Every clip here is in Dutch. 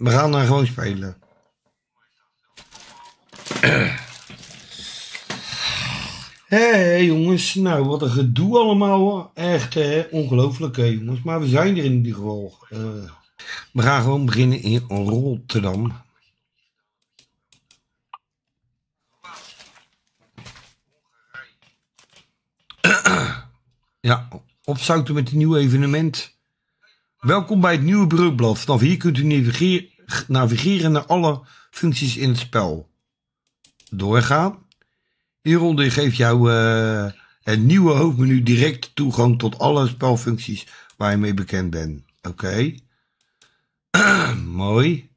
We gaan daar gewoon spelen. Hé, jongens, nou wat een gedoe allemaal hoor. Echt ongelooflijk jongens, maar we zijn er in ieder geval. We gaan gewoon beginnen in Rotterdam. Ja, opzouten met een nieuw evenement. Welkom bij het nieuwe Brugblad. Vanaf hier kunt u navigeren naar alle functies in het spel. Doorgaan. Hieronder geeft jou het nieuwe hoofdmenu direct toegang tot alle spelfuncties waar je mee bekend bent. Oké. Mooi.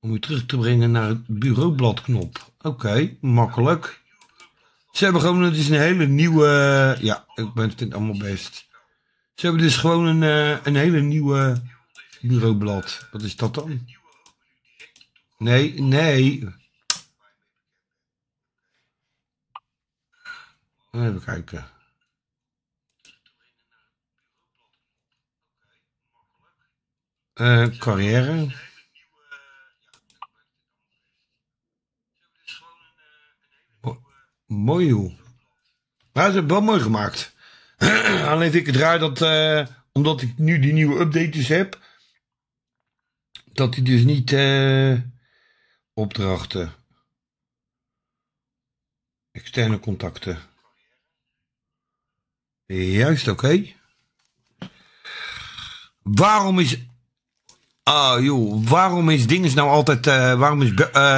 Om u terug te brengen naar het bureaubladknop. Oké, makkelijk. Ze hebben gewoon, het is een hele nieuwe, ja, ik ben het allemaal best. Ze hebben dus gewoon een hele nieuwe bureaublad. Wat is dat dan? Nee. Even kijken. Carrière. Mooi hoor. Maar ze hebben het wel mooi gemaakt. Alleen vind ik het raar dat, omdat ik nu die nieuwe update dus heb, dat die dus niet opdrachten. Externe contacten. Juist, oké. Waarom is... Ah joh, waarom is dinges nou altijd... waarom is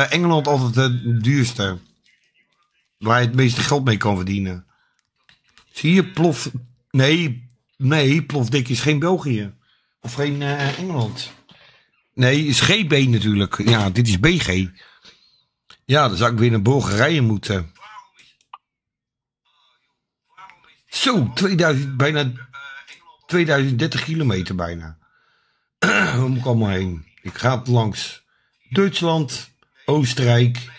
Engeland altijd het duurste? Waar je het meeste geld mee kan verdienen. Zie je, plof... Nee, plofdik is geen België. Of geen Engeland. Nee, is GB natuurlijk. Ja, dit is BG. Ja, dan zou ik weer naar Bulgarije moeten. Zo, 2000, bijna 2030 kilometer bijna. Waar moet ik allemaal heen? Ik ga langs Duitsland, Oostenrijk,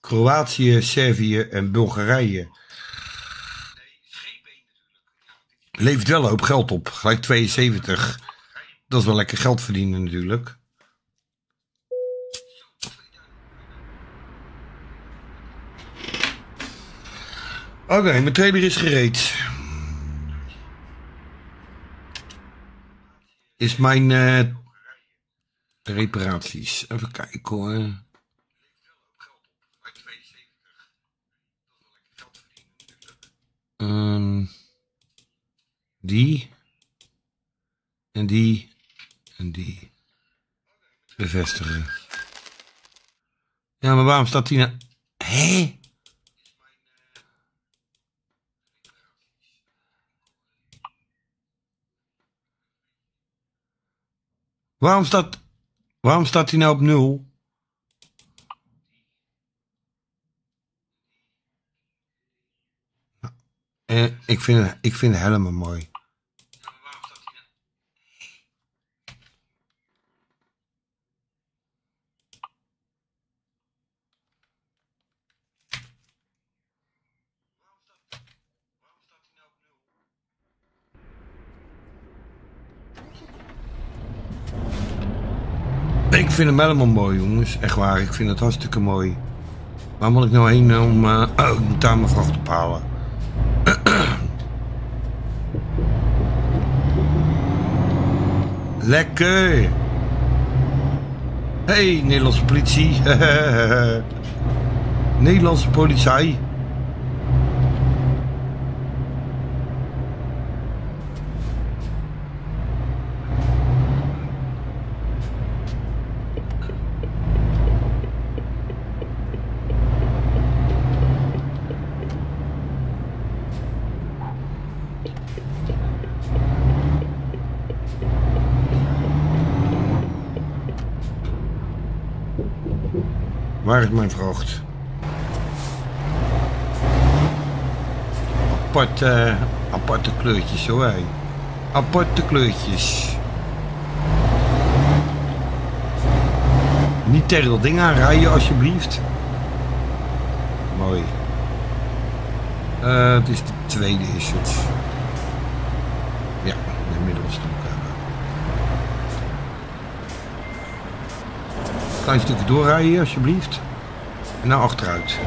Kroatië, Servië en Bulgarije. Levert wel een hoop geld op. Gelijk 72. Dat is wel lekker geld verdienen natuurlijk. Oké, mijn trailer is gereed. Is mijn reparaties. Even kijken hoor. Die en die en die bevestigen. Ja, maar waarom staat die nou? Hé? Waarom staat die nou op 0? Ik vind het helemaal mooi. Ik vind hem helemaal mooi, jongens. Echt waar, ik vind het hartstikke mooi. Waar moet ik nou heen om... ik moet daar mijn vracht op halen. Lekker! Hey, Nederlandse politie! Nederlandse politie! Waar is mijn vracht? Aparte kleurtjes hoor hé. Aparte kleurtjes. Niet tegen dat ding aanrijden alsjeblieft. Mooi. Het is de tweede is het. Ja, de middelste. Klein stukje doorrijden hier, alsjeblieft. En nou achteruit.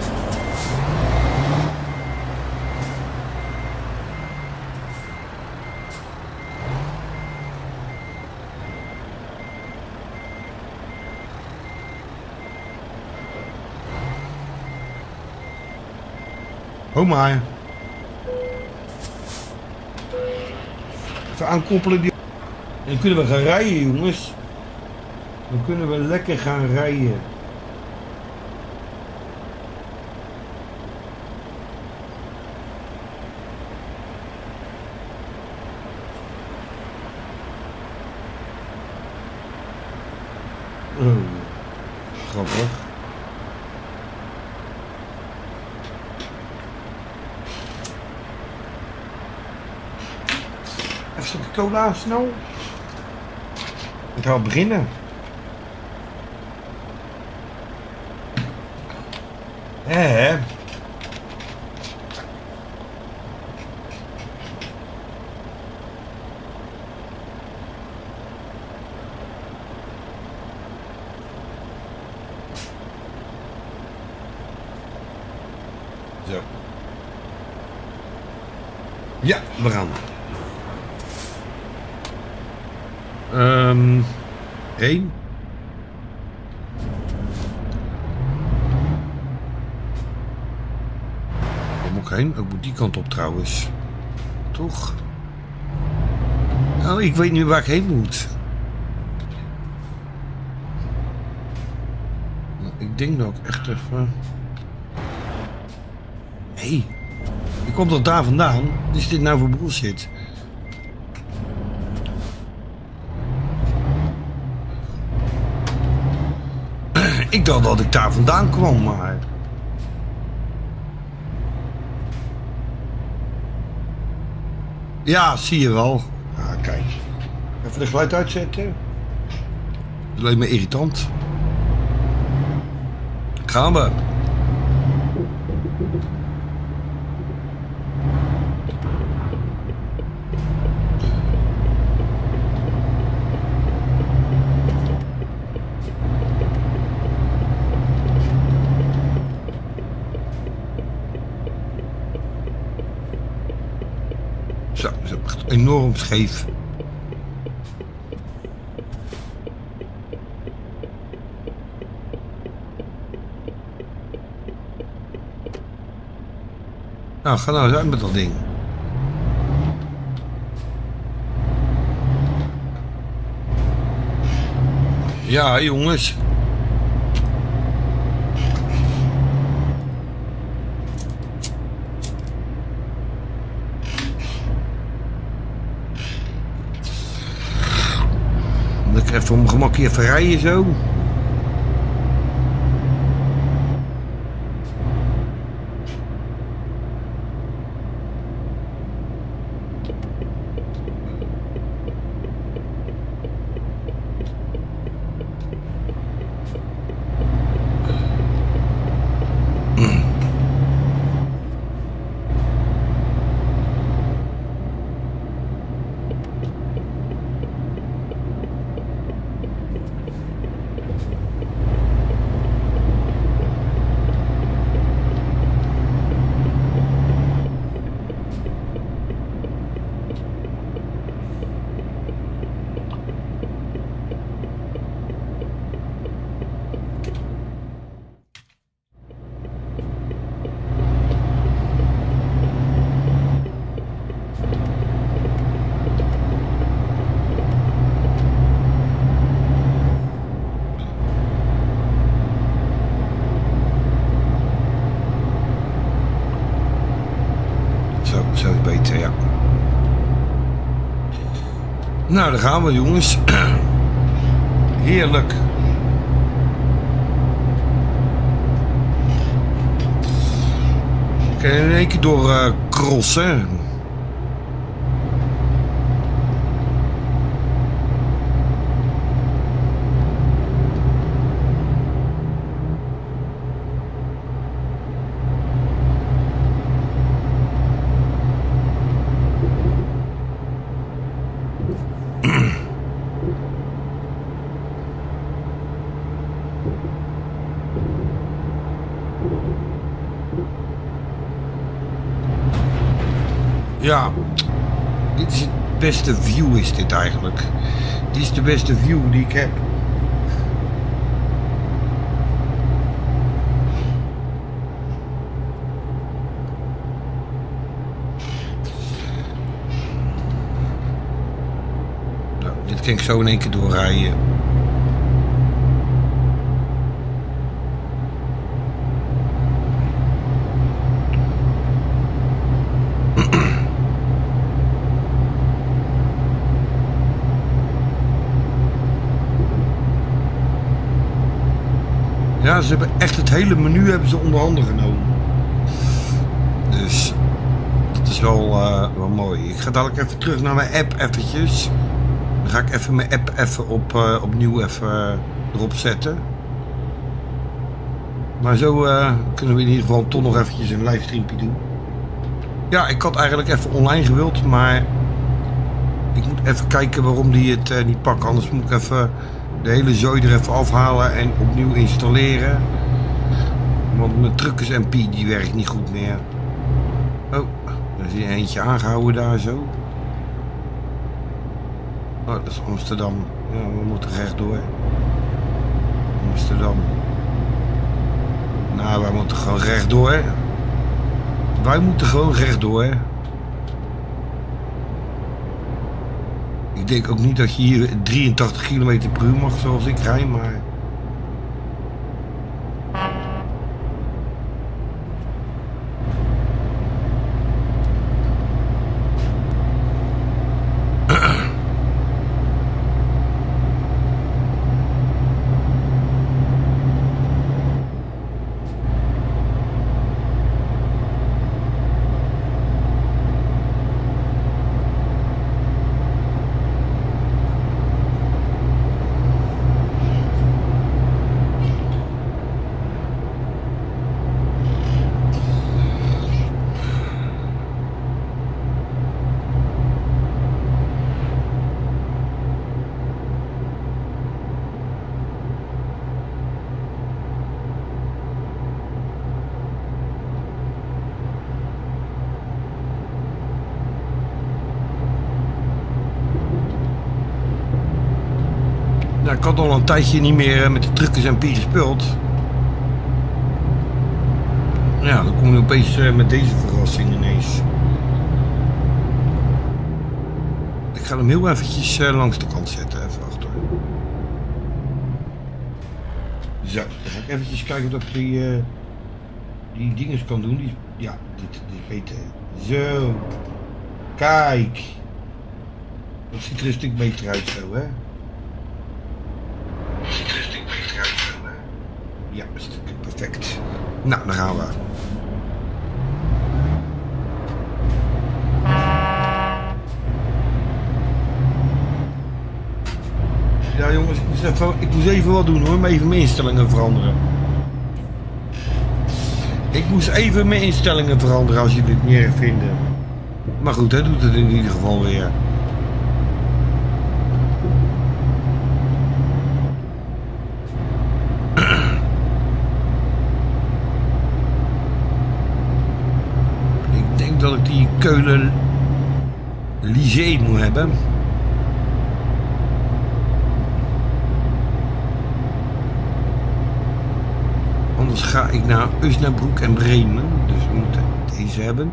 Oh my. Even aankoppelen die... En dan kunnen we gaan rijden, jongens. Dan kunnen we lekker gaan rijden. Grappig. Cola snel. Ik ga beginnen. Hè? Zo. Ja, we gaan. Heen. Waar moet ik heen? Ik moet die kant op trouwens. Toch? Nou, ik weet nu waar ik heen moet. Ik denk dat ik echt even... Hé, hey, ik kom toch daar vandaan? Wat is dit nou voor bullshit? Ik dacht dat ik daar vandaan kwam, maar... Ja, zie je wel. Ah, kijk. Even de geluid uitzetten. Dat lijkt me irritant. Gaan we. Enorm scheef. Nou, ga nou eens uit met dat ding. Ja, jongens. Even om mijn gemak even rijden zo. Nou, daar gaan we, jongens. Heerlijk. Ik kan in één keer door crossen. Ja, dit is het beste view is dit eigenlijk. Dit is de beste view die ik heb. Nou, dit kan ik zo in één keer doorrijden. Ja, ze hebben echt het hele menu hebben ze onder handen genomen. Dus dat is wel, wel mooi. Ik ga dadelijk even terug naar mijn app eventjes. Dan ga ik even mijn app even opnieuw even erop zetten. Maar zo kunnen we in ieder geval toch nog eventjes een livestreampje doen. Ja, ik had eigenlijk even online gewild, maar ik moet even kijken waarom die het niet pakt. Anders moet ik even de hele zooi er even afhalen en opnieuw installeren. Want mijn truckers MP die werkt niet goed meer. Oh, er is hier eentje aangehouden daar zo. Oh, dat is Amsterdam. Ja, we moeten rechtdoor. Amsterdam. Nou, wij moeten gewoon rechtdoor. Wij moeten gewoon rechtdoor. Ik denk ook niet dat je hier 83 km per uur mag zoals ik rij, maar... Nou, ik had al een tijdje niet meer met de truckers en pier gespeeld. Ja, dan kom je opeens met deze verrassing ineens. Ik ga hem heel eventjes langs de kant zetten, even achter. Zo, dan ga ik eventjes kijken of ik die dinges kan doen. Ja, dit beter. Zo, kijk. Dat ziet er een stuk beter uit zo, hè. Ja, perfect. Nou, dan gaan we. Ja jongens, ik moest even wat doen hoor, maar even mijn instellingen veranderen. Ik moest even mijn instellingen veranderen als jullie het niet erg vinden. Maar goed, hij doet het in ieder geval weer. Dat ik die Keulen Lycée moet hebben. Anders ga ik naar Usnabroek en Bremen. Dus we moeten deze hebben.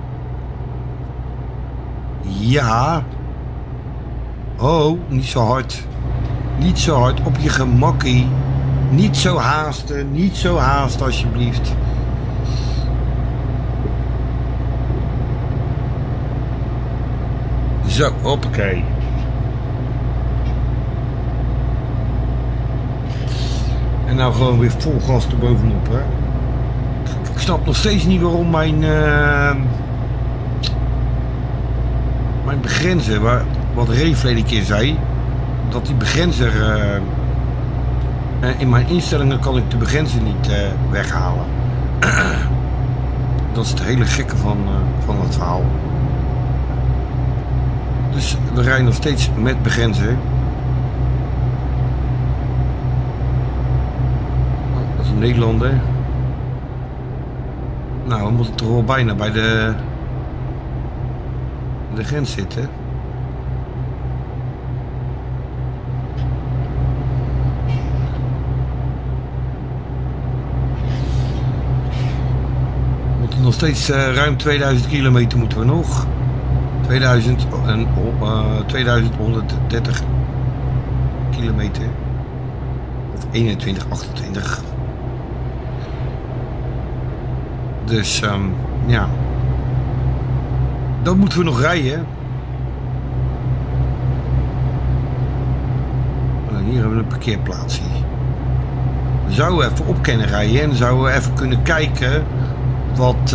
Ja. Oh, niet zo hard. Niet zo hard, op je gemakkie. Niet zo haasten, niet zo haast alsjeblieft. Zo, hoppakee. En nou gewoon weer vol gas erbovenop, hè. Ik snap nog steeds niet waarom mijn begrenzer, wat Ray verleden keer zei, dat die begrenzer, in mijn instellingen kan ik de begrenzer niet weghalen. Dat is het hele gekke van het verhaal. Dus we rijden nog steeds met begrenzen. Oh, dat is een Nederlander. Nou, we moeten toch wel bijna bij de... de grens zitten. We moeten nog steeds ruim 2000 kilometer moeten we nog. 2130 kilometer. Of 2128. Dus ja. Dat moeten we nog rijden. En hier hebben we een parkeerplaats. We zouden even op kunnen rijden en zouden we even kunnen kijken wat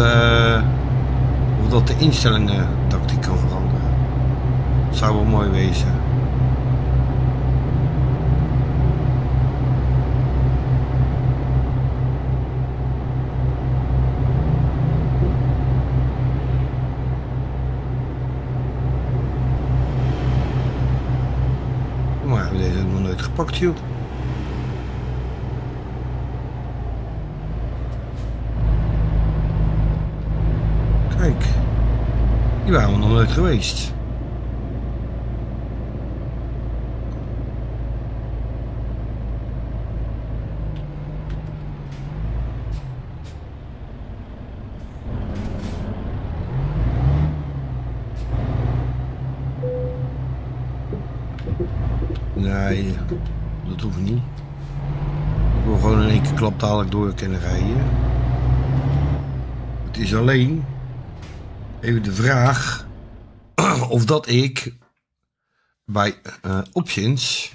of dat de instellingen dat ik die kan veranderen. Dat zou wel mooi wezen. Pakt je. Kijk, die waren we nog nooit geweest. Nee, dat hoeft niet. Ik wil gewoon in één keer klap dadelijk door kunnen rijden. Het is alleen even de vraag of dat ik bij options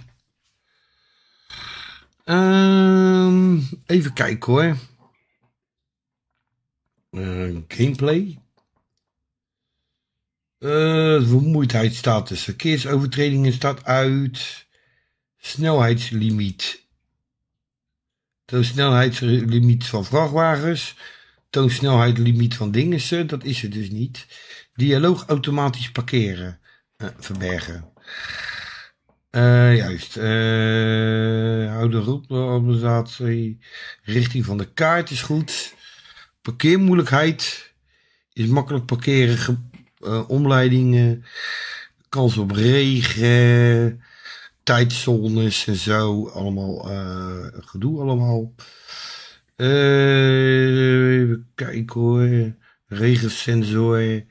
even kijken hoor. Gameplay. Vermoeidheid staat dus. Verkeersovertredingen staat uit. Snelheidslimiet. Toon snelheidslimiet van vrachtwagens. Toon snelheidslimiet van dingen. Dat is het dus niet. Dialoog automatisch parkeren. Verbergen. Juist. Hou de route. Richting van de kaart is goed. Parkeermoeilijkheid. Is makkelijk parkeren. Omleidingen. Kans op regen. Tijdzones en zo, allemaal gedoe allemaal. Even kijken hoor, regensensor,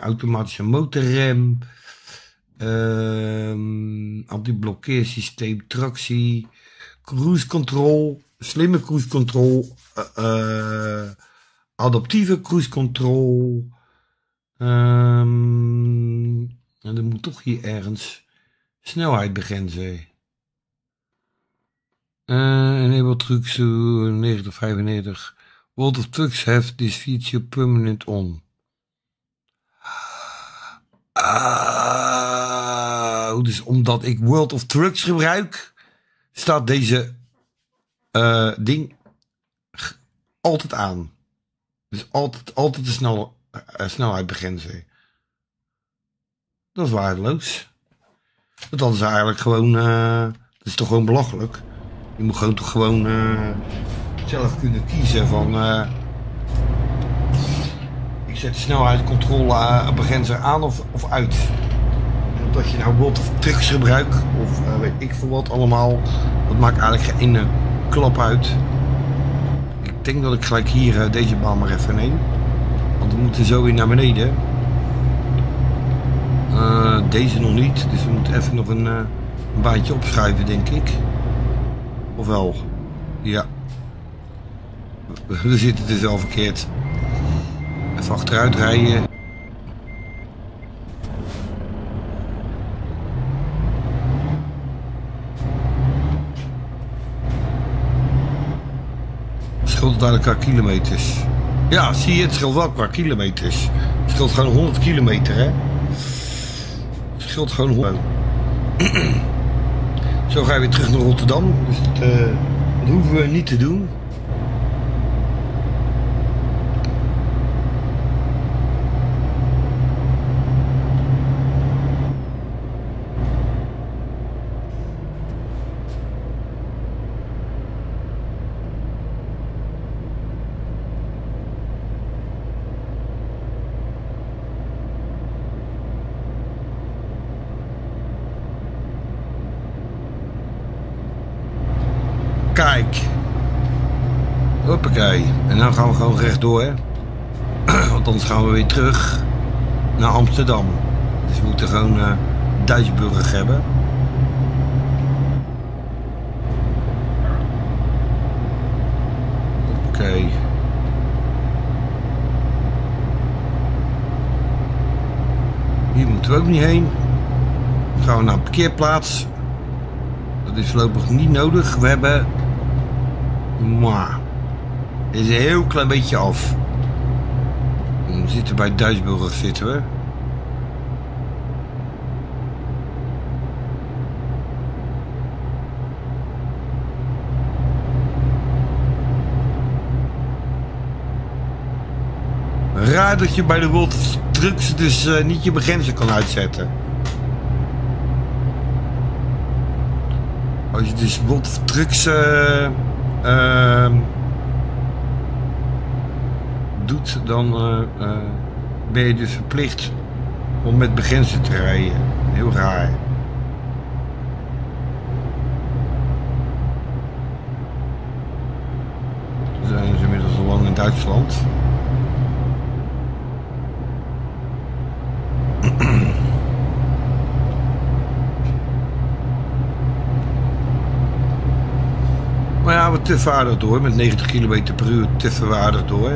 automatische motorrem, anti-blokkeersysteem, tractie, cruise control, slimme cruise control, adaptieve cruise control. En er moet toch hier ergens snelheid begrenzen. En enable trucks to 9095. World of Trucks have this feature permanent on. Dus omdat ik World of Trucks gebruik, staat deze ding altijd aan. Dus altijd de snelheid begrenzen. Dat is waardeloos. Want dat is eigenlijk gewoon, dat is toch gewoon belachelijk. Je moet gewoon toch gewoon zelf kunnen kiezen van, ik zet de snelheidscontrole begrenzer aan of uit. En omdat je nou World of Trucks gebruikt of weet ik veel wat allemaal, dat maakt eigenlijk geen klap uit. Ik denk dat ik gelijk hier deze baan maar even neem. Want we moeten zo weer naar beneden. Deze nog niet, dus we moeten even nog een baantje opschuiven, denk ik. Ofwel, ja. We zitten dus al verkeerd. Even achteruit rijden. Het scheelt duidelijk qua kilometers. Ja, zie je, het scheelt wel qua kilometers. Het scheelt gewoon 100 kilometer, hè. Gewoon zo ga je weer terug naar Rotterdam, dus dat hoeven we niet te doen. Kijk. Hoppakee. En dan gaan we gewoon rechtdoor, hè. Want anders gaan we weer terug naar Amsterdam. Dus we moeten gewoon Duitsburg hebben. Hoppakee. Hier moeten we ook niet heen. Dan gaan we naar een parkeerplaats. Dat is voorlopig niet nodig. We hebben... maar... het is een heel klein beetje af. We zitten bij Duitsburg, zitten we. Raar dat je bij de World Trucks dus niet je begrenzen kan uitzetten. Als je dus World Trucks doet, dan ben je dus verplicht om met begrenzen te rijden. Heel raar. We zijn dus inmiddels al lang in Duitsland. Maar ja, we tuffen aardig door. Met 90 km per uur tuffen we aardig door.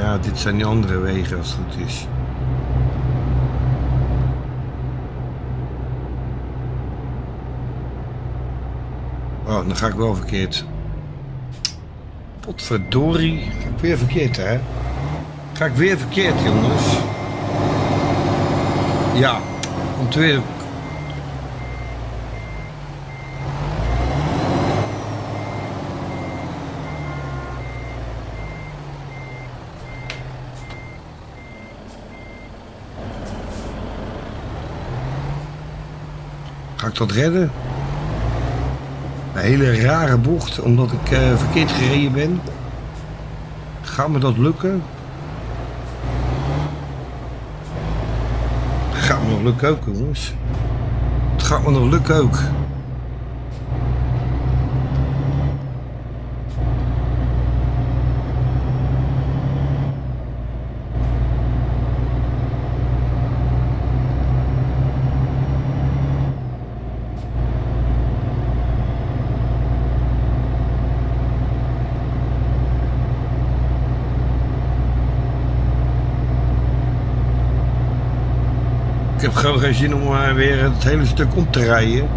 Ja, dit zijn die andere wegen als het goed is. Oh, dan ga ik wel verkeerd. Potverdorie. Ga ik weer verkeerd, hè? Ga ik weer verkeerd, jongens? Ja, komt weer... Ga ik dat redden? Een hele rare bocht, omdat ik verkeerd gereden ben. Gaat me dat lukken? Gaat me nog lukken ook, jongens. Het gaat me nog lukken ook. Ik heb gewoon geen zin om weer het hele stuk om te rijden.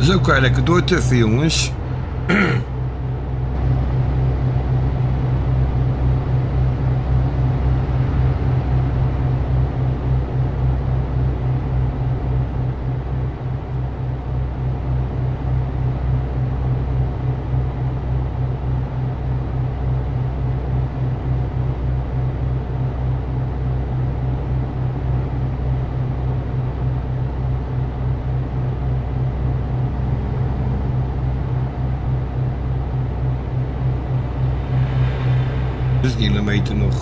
Zo kan je lekker doortuffen, jongens. Kilometer nog.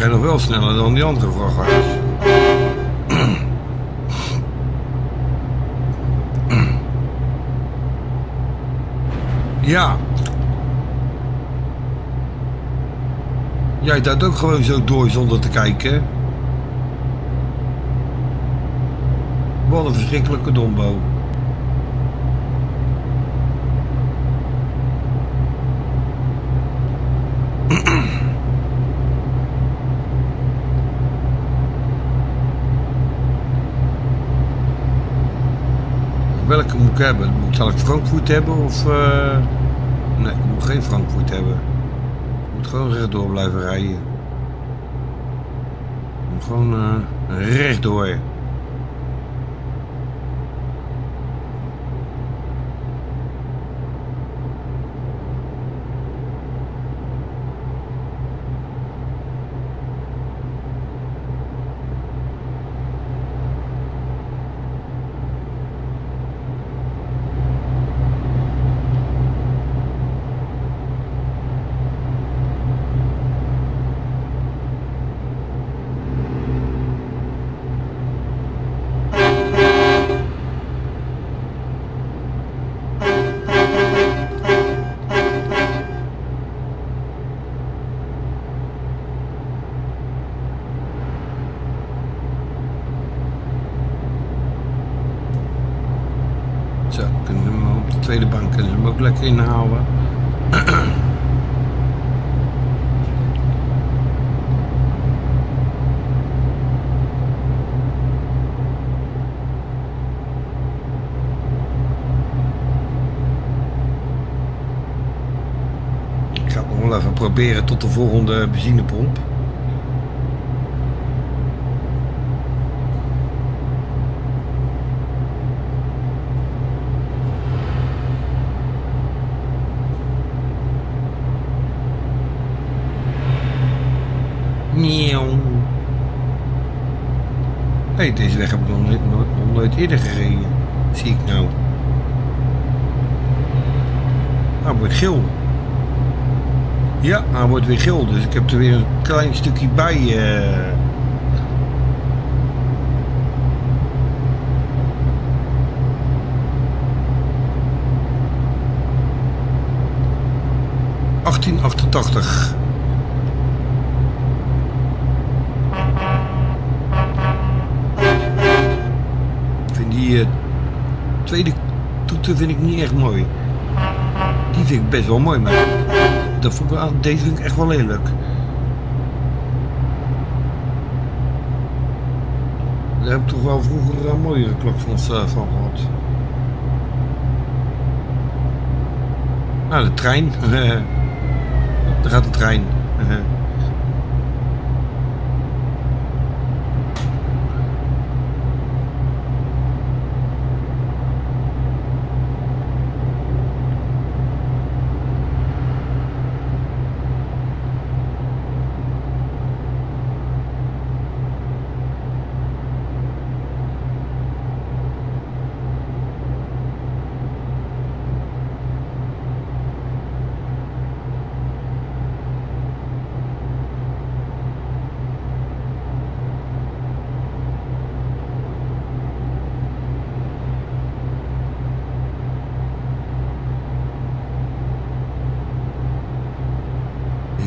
hij nog wel sneller dan die andere vrachtwagens. Ja. Jij duidt ook gewoon zo door zonder te kijken. Wat een verschrikkelijke dombo. Welke moet ik hebben? Zal ik Frankfurt hebben of... Nee, ik moet geen Frankfurt hebben. Ik moet gewoon rechtdoor blijven rijden. Ik moet gewoon rechtdoor. De bank kunnen ze hem ook lekker inhouden. Ik ga het nog wel even proberen tot de volgende benzinepomp. Hey, deze weg heb ik nog nooit eerder gereden, zie ik nou. Hij wordt geel. Ja, hij wordt weer geel, dus ik heb er weer een klein stukje bij. €18,88. Die tweede toeter vind ik niet echt mooi. Die vind ik best wel mooi, maar dat vond ik wel, deze vind ik echt wel lelijk. Daar heb ik toch wel vroeger een mooiere klokvondst van gehad. Nou, de trein. Daar gaat de trein.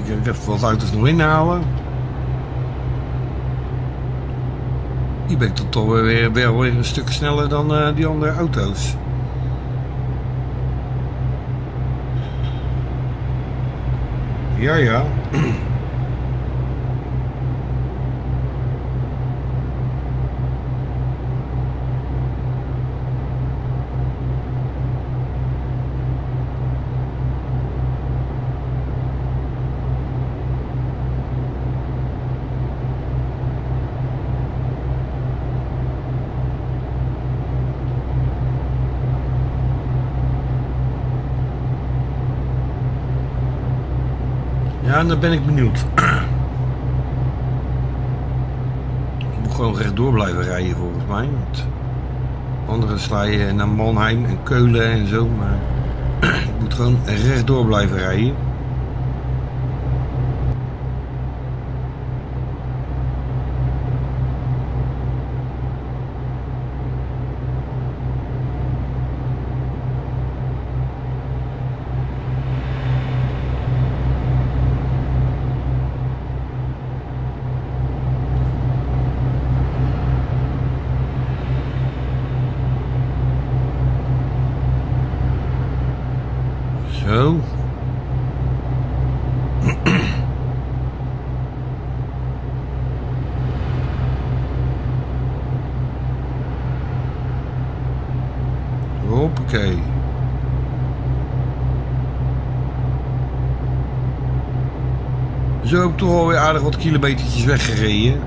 Ik heb wat auto's nog inhalen. Hier ben ik toch wel weer een stuk sneller dan die andere auto's. Ja, ja. En dan ben ik benieuwd. Ik moet gewoon rechtdoor blijven rijden volgens mij. Want anderen sla je naar Mannheim en Keulen en zo. Maar ik moet gewoon rechtdoor blijven rijden. Zo. Hoppakee. Zo heb ik toch alweer aardig wat kilometertjes weggereden.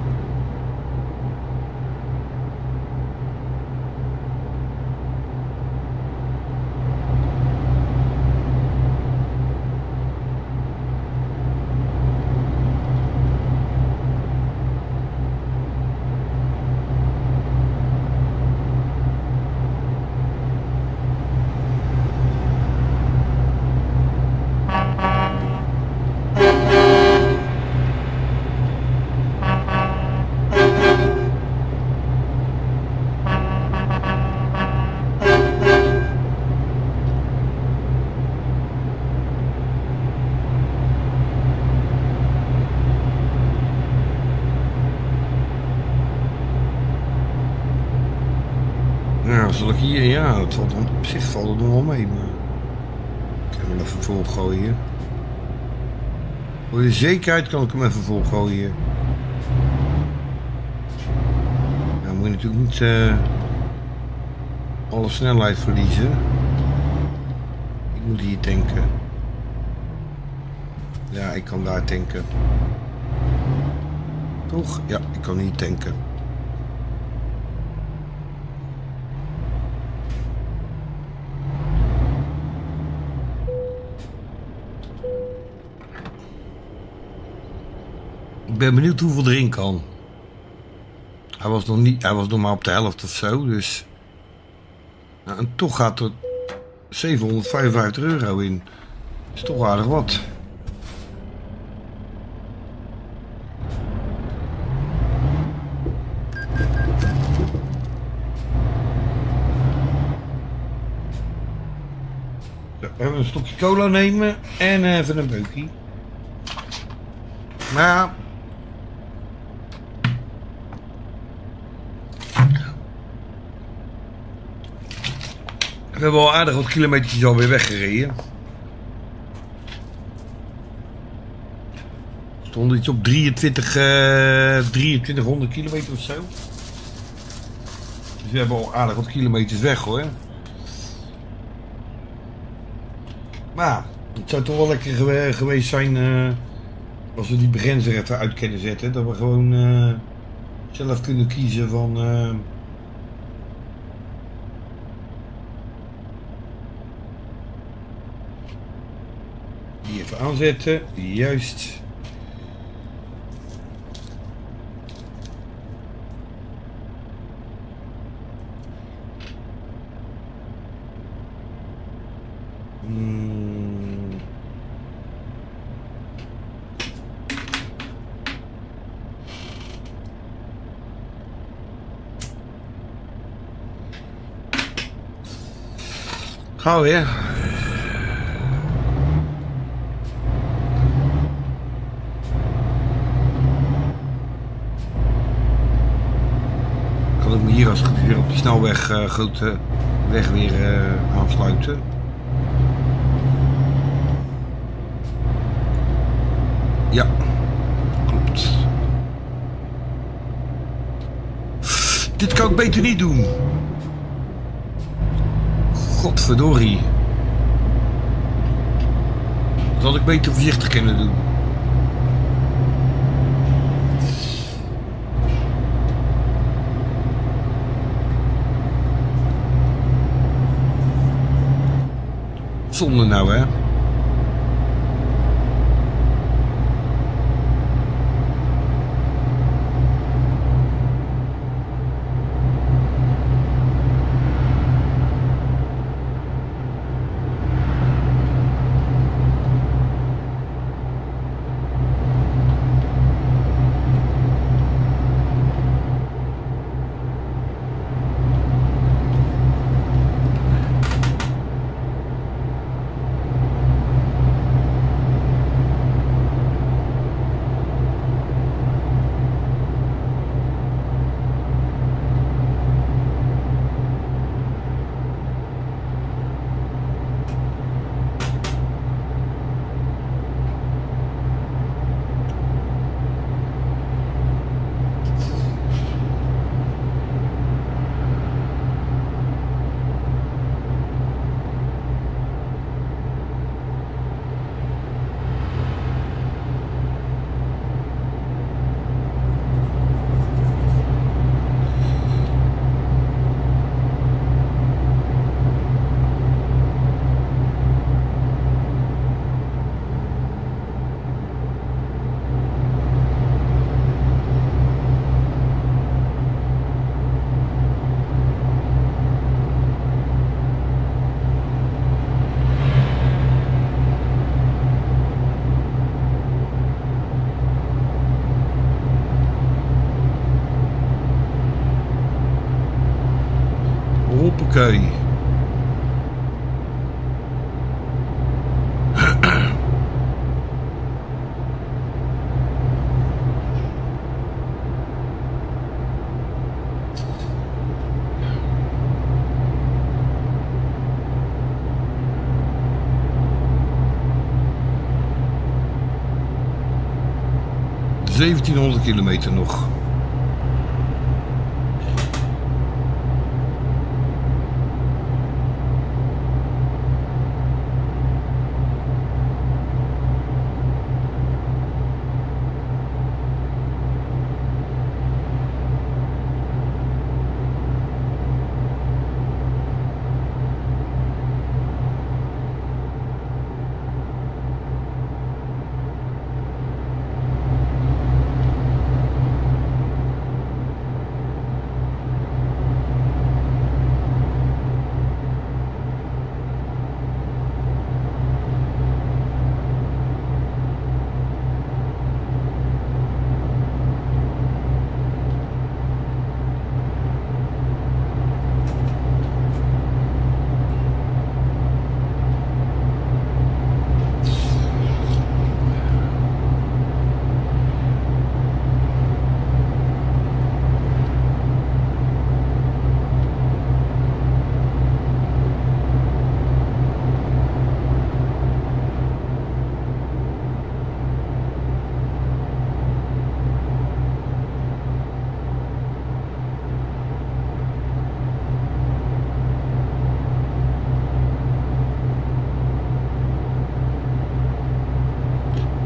Zal ik hier, ja, het valt op zich valt het nog wel mee, maar ik kan hem even volgooien. Voor de zekerheid kan ik hem even volgooien. Ja, moet je natuurlijk niet alle snelheid verliezen. Ik moet hier tanken. Ja, ik kan daar tanken. Toch? Ja, ik kan hier tanken. Ik ben benieuwd hoeveel erin kan. Hij was nog maar op de helft of zo, dus... Nou, en toch gaat er €755 in. Dat is toch aardig wat. Zo, even een stokje cola nemen en even een beukie. Maar ja... We hebben al aardig wat kilometertjes alweer weggereden. We stonden iets op 2300 kilometer of zo. Dus we hebben al aardig wat kilometers weg hoor. Maar het zou toch wel lekker geweest zijn als we die begrenzer even uit kunnen zetten. Dat we gewoon zelf kunnen kiezen van... even aanzetten, juist. Gaan we weer. Als ik weer op de snelweg grote weg weer aansluiten. Ja, klopt. Dit kan ik beter niet doen. Godverdorie. Dat had ik beter voorzichtig kunnen doen. Zonde nou, hè? Oké. ...1700 kilometer nog.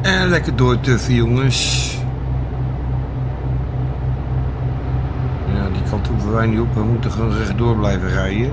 En lekker doortuffen, jongens. Ja, die kant hoeven wij niet op. We moeten gewoon rechtdoor blijven rijden.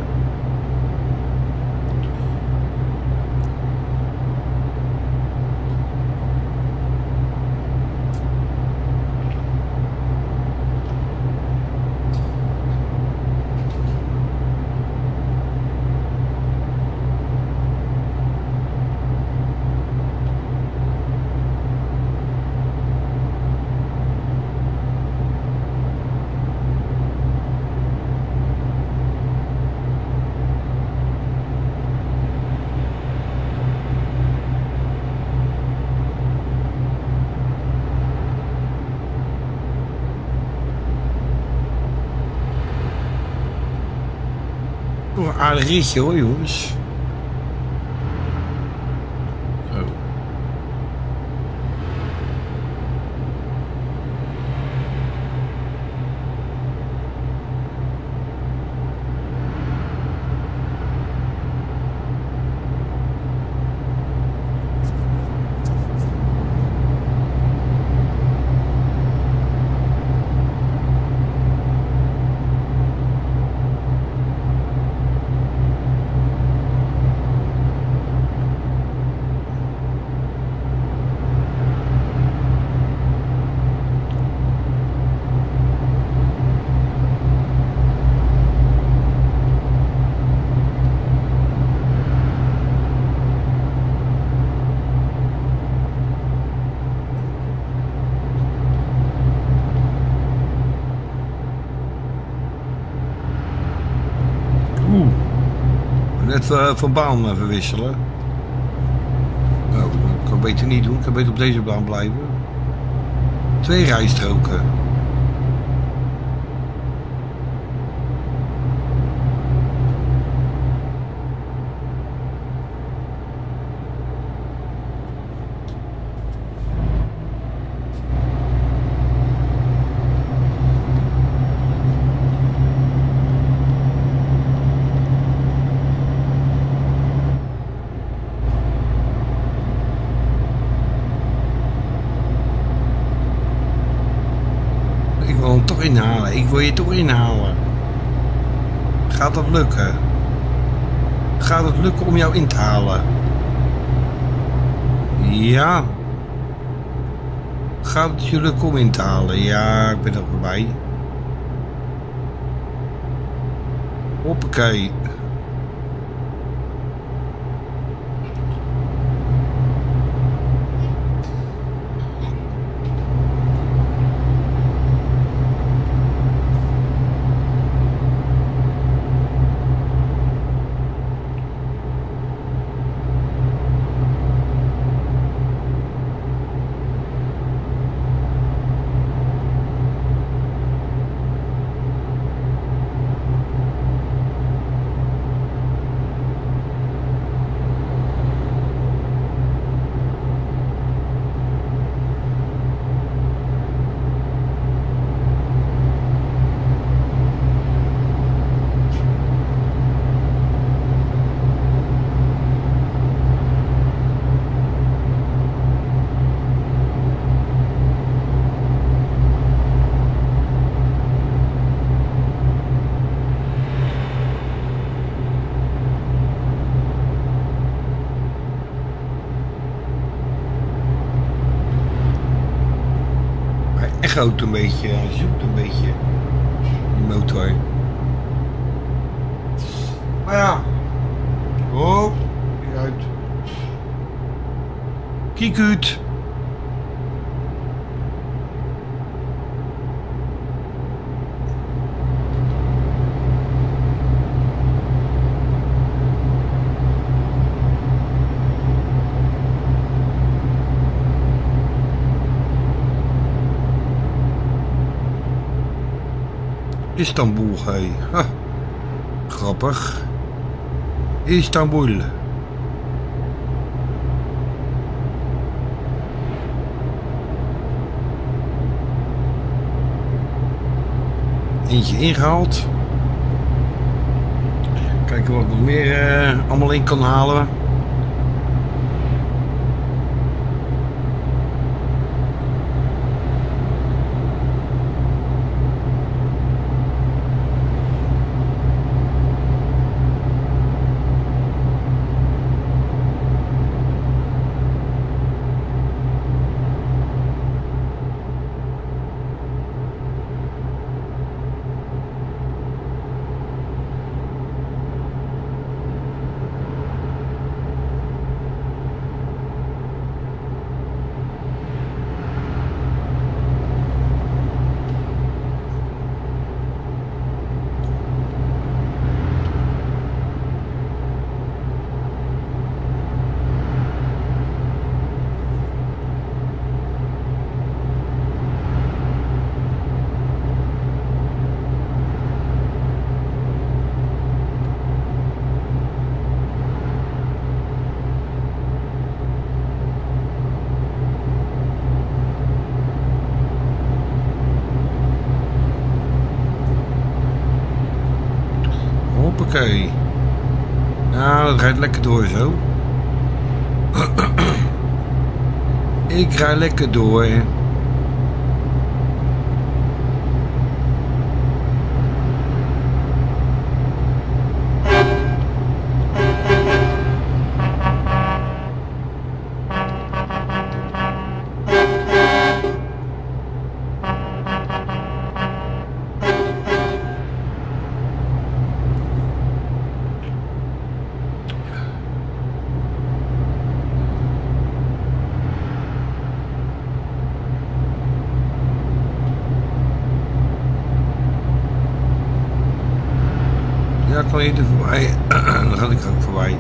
Aardig ritje hoor, jongens. Oh. Van baan verwisselen. Nou, dat kan beter niet doen. Ik kan beter op deze baan blijven. 2 rijstroken. Ik wil je toch inhalen. Gaat dat lukken? Gaat het lukken om jou in te halen? Ja. Gaat het je lukken om in te halen? Ja, ik ben er voorbij. Hoppakee. schoot een beetje, hij zoekt een beetje de motor. Maar ja, hop, weer uit. Kiekut. Istanbul, hey. Ha. Grappig. Istanbul. Eentje ingehaald. Kijken wat ik nog meer allemaal in kan halen. Oké, okay. Nou, dat rijdt lekker door zo. Ik rij lekker door. Ja, ik kwam hier voorbij. Dan ga ik ook voorbij.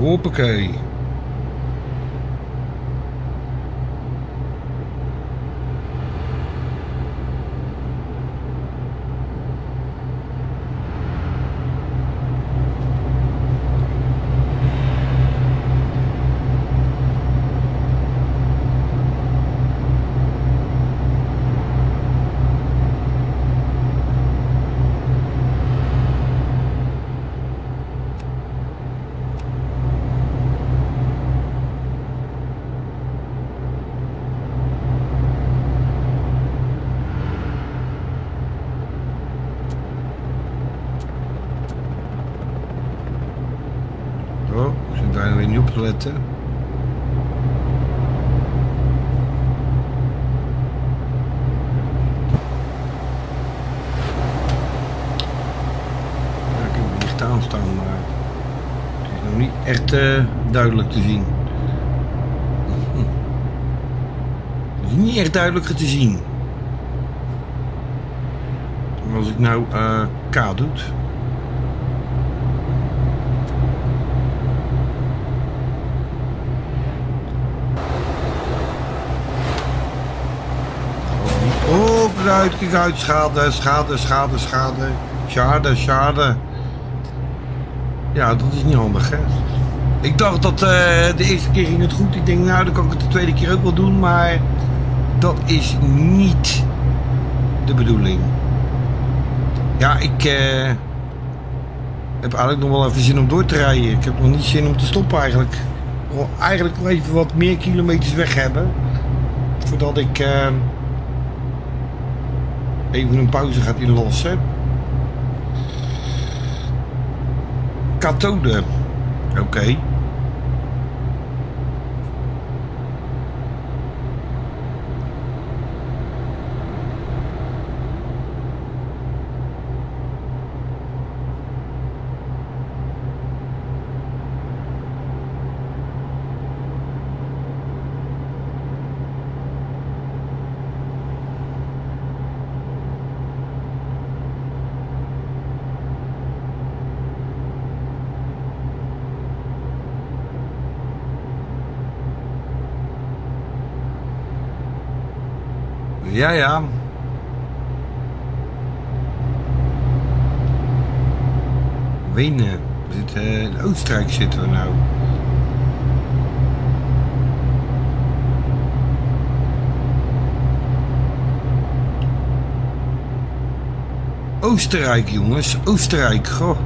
Hoppakee. Letten. Ja, ik heb het licht aanstaan, maar het is nog niet echt duidelijk te zien. Het is niet echt duidelijk te zien. Als ik nou K doe. Kijk uit, schade, schade, schade, schade, schade, schade. Ja, dat is niet handig, hè. Ik dacht dat de eerste keer ging het goed. Ik denk, nou, dan kan ik het de tweede keer ook wel doen, maar dat is niet de bedoeling. Ja, ik heb eigenlijk nog wel even zin om door te rijden. Ik heb nog niet zin om te stoppen eigenlijk. Ik wil eigenlijk nog even wat meer kilometers weg hebben. Voordat ik even een pauze ga inlossen. Kathode. Oké. Okay. Ja, ja. Wenen. In Oostenrijk zitten we nou. Oostenrijk, jongens. Oostenrijk, goh.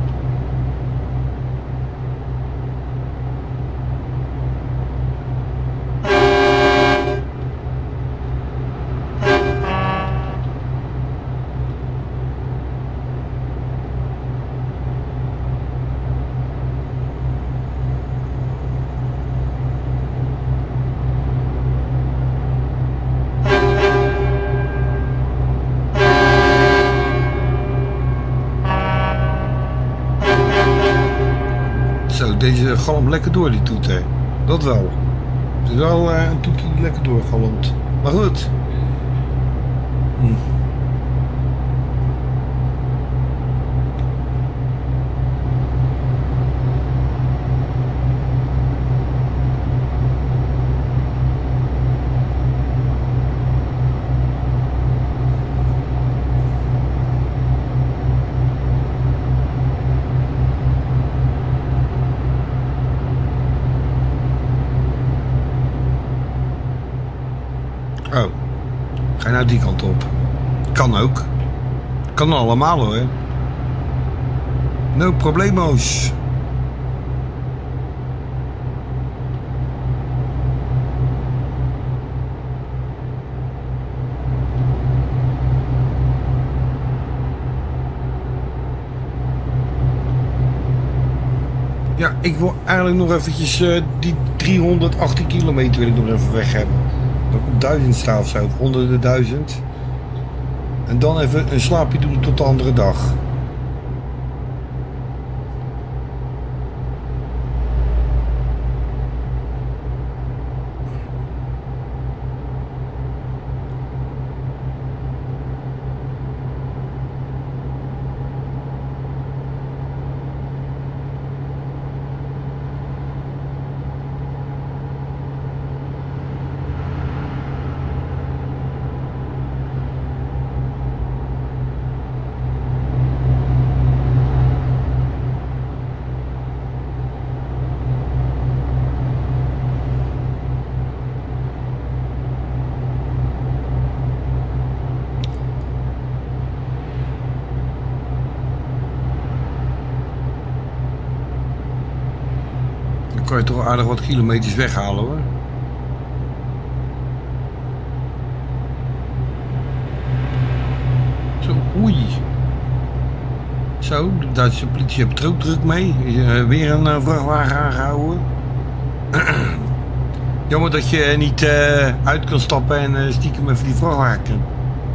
Deze galmt lekker door, die toet, hè. Dat wel. Het is wel een toet die lekker doorgalmt. Maar goed. Die kant op. Kan ook. Kan allemaal hoor. No problemo's. Ja, ik wil eigenlijk nog eventjes die 318 kilometer wil ik nog even weg hebben. Dat ik op 1000 sta of zo, onder de 1000. En dan even een slaapje doen tot de andere dag. Dan kan je toch aardig wat kilometers weghalen hoor. Zo, oei. Zo, de Duitse politie heeft er ook druk mee. Weer een vrachtwagen aangehouden. Jammer dat je niet uit kan stappen en stiekem even die vrachtwagen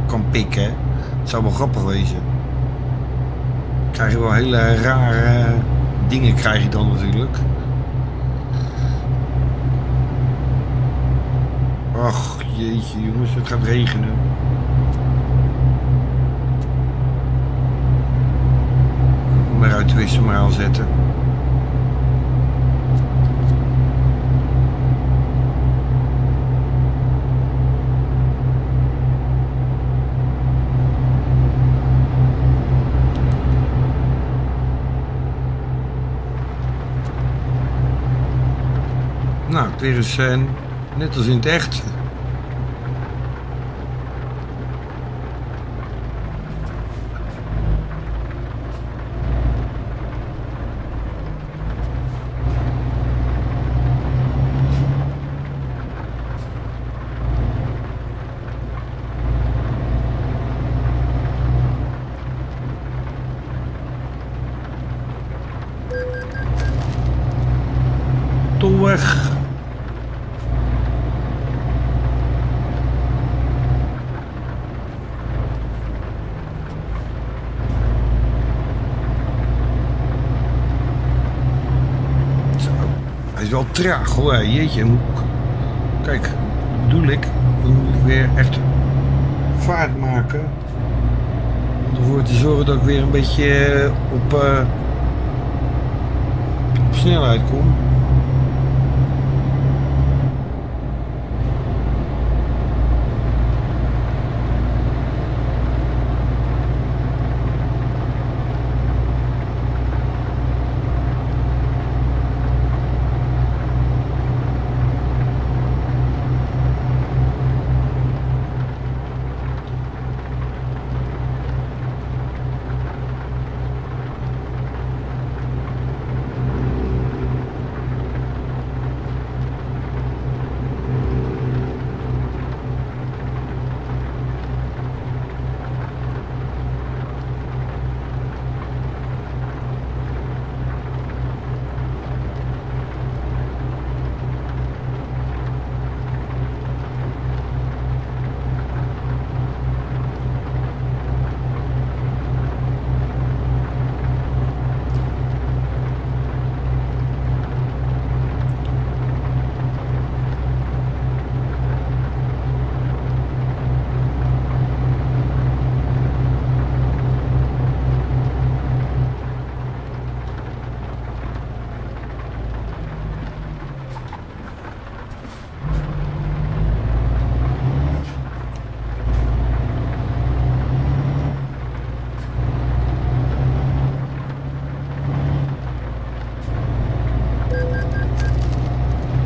kan pikken. Het zou wel grappig wezen. Dan krijg je wel hele rare dingen krijg je dan natuurlijk. Ach, jeetje jongens, het gaat regenen. Maar uit de wissel maar aanzetten. Nou, het weer is net als in het echt. Tolweg. Zo. Hij is wel traag hoor, jeetje. Kijk, bedoel ik, dan moet ik weer echt vaart maken. Om ervoor te zorgen dat ik weer een beetje op snelheid kom.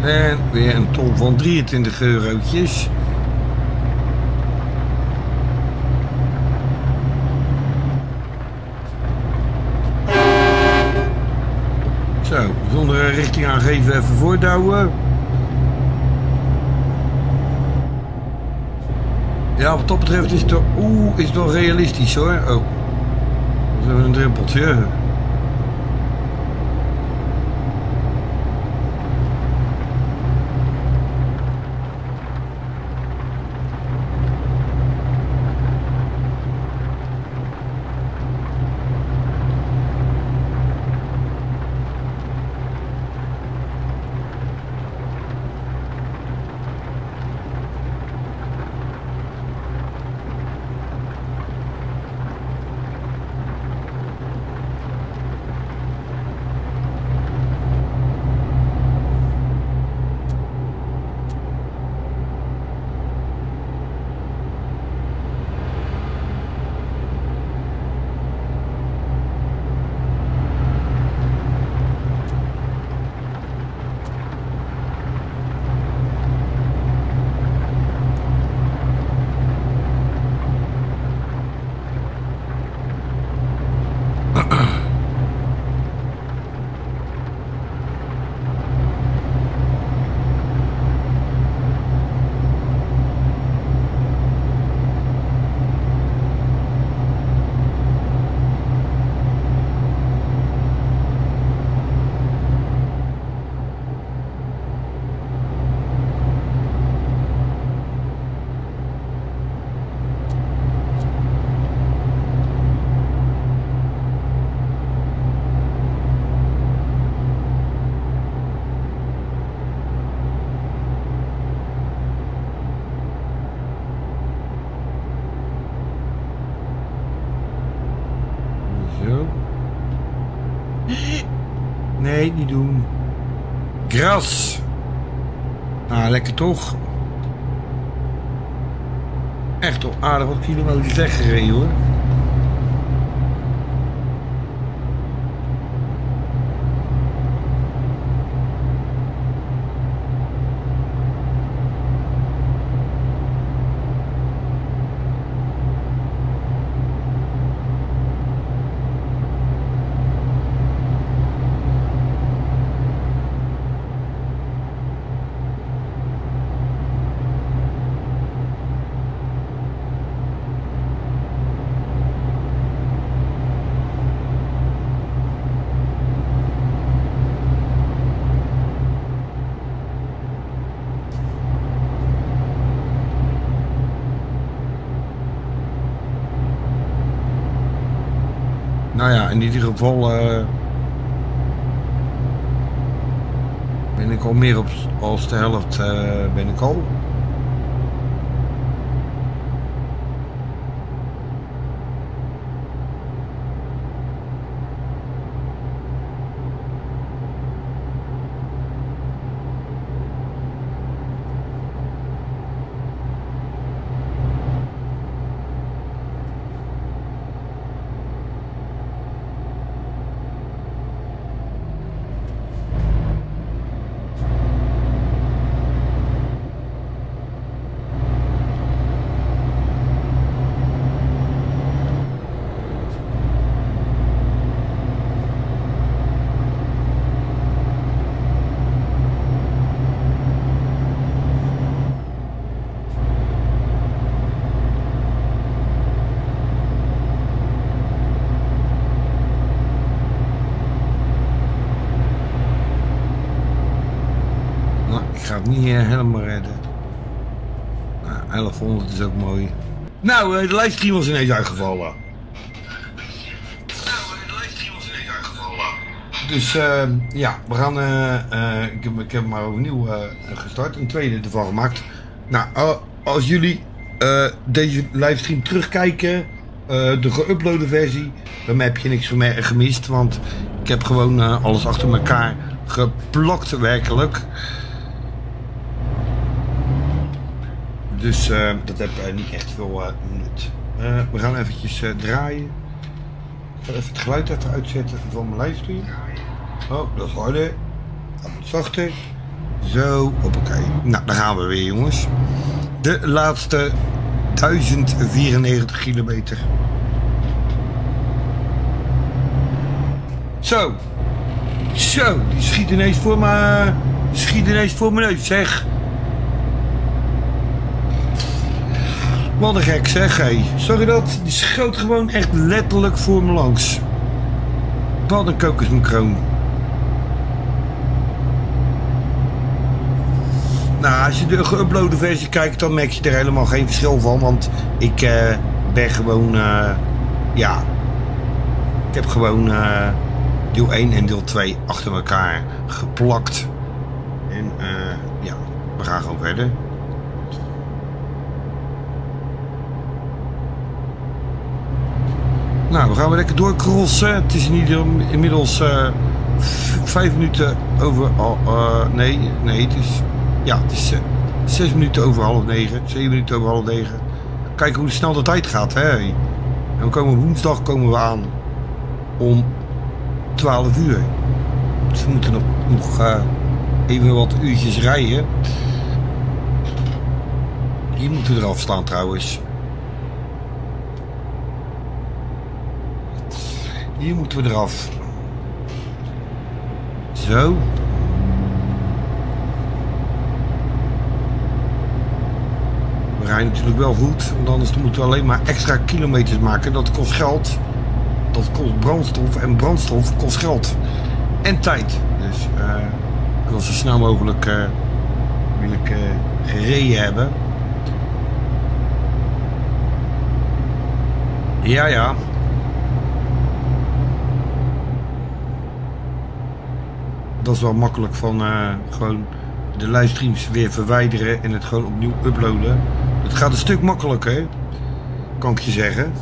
En weer een ton van 23 eurotjes. Zo, zonder richting aangeven even voortduwen. Ja, wat dat betreft is het, is het wel realistisch hoor. Oh, dat is even een drimpeltje. Nee, niet doen. Gras. Nou, lekker toch? Echt op aardig wat kilometers weggereden hoor. Nou ja, in ieder geval ben ik al meer op als de helft ben ik al. Niet helemaal redden. Nou, 1100 is ook mooi. Nou, de livestream was ineens uitgevallen. Dus ja, we gaan. Ik heb hem maar overnieuw gestart. Een tweede ervan gemaakt. Nou, als jullie deze livestream terugkijken, de geüploade versie, dan heb je niks gemist. Want ik heb gewoon alles achter elkaar geplakt, werkelijk. Dus dat heb niet echt veel nut. We gaan eventjes draaien. Ik ga even het geluid even uitzetten van mijn livestream. Oh, dat is harder. Dat moet zachter. Zo, hoppakee. Nou, daar gaan we weer, jongens. De laatste 1094 kilometer. Zo. Zo, die schiet ineens voor mijn neus, zeg. Wat een gek zeg, hé. Zag je dat? Die schoot gewoon echt letterlijk voor me langs. Wat een kokosmacroon. Nou, als je de geüploade versie kijkt, dan merk je er helemaal geen verschil van. Want ik ben gewoon, ja. Ik heb gewoon deel 1 en deel 2 achter elkaar geplakt. En ja, we gaan gewoon verder. Nou, we gaan weer lekker doorcrossen. Het is inmiddels 5 minuten over... nee, het is... Ja, het is 6 minuten over 8:30. 7 minuten over 8:30. Kijk hoe snel de tijd gaat, hè. En we komen woensdag aan om 12 uur. Dus we moeten nog even wat uurtjes rijden. Die moeten eraf staan, trouwens. Hier moeten we eraf. Zo. We rijden natuurlijk wel goed, want anders moeten we alleen maar extra kilometers maken. Dat kost geld. Dat kost brandstof. En brandstof kost geld. En tijd. Dus ik wil zo snel mogelijk gereden hebben. Ja, ja. Dat is wel makkelijk van gewoon de livestreams weer verwijderen en het gewoon opnieuw uploaden. Het gaat een stuk makkelijker, kan ik je zeggen.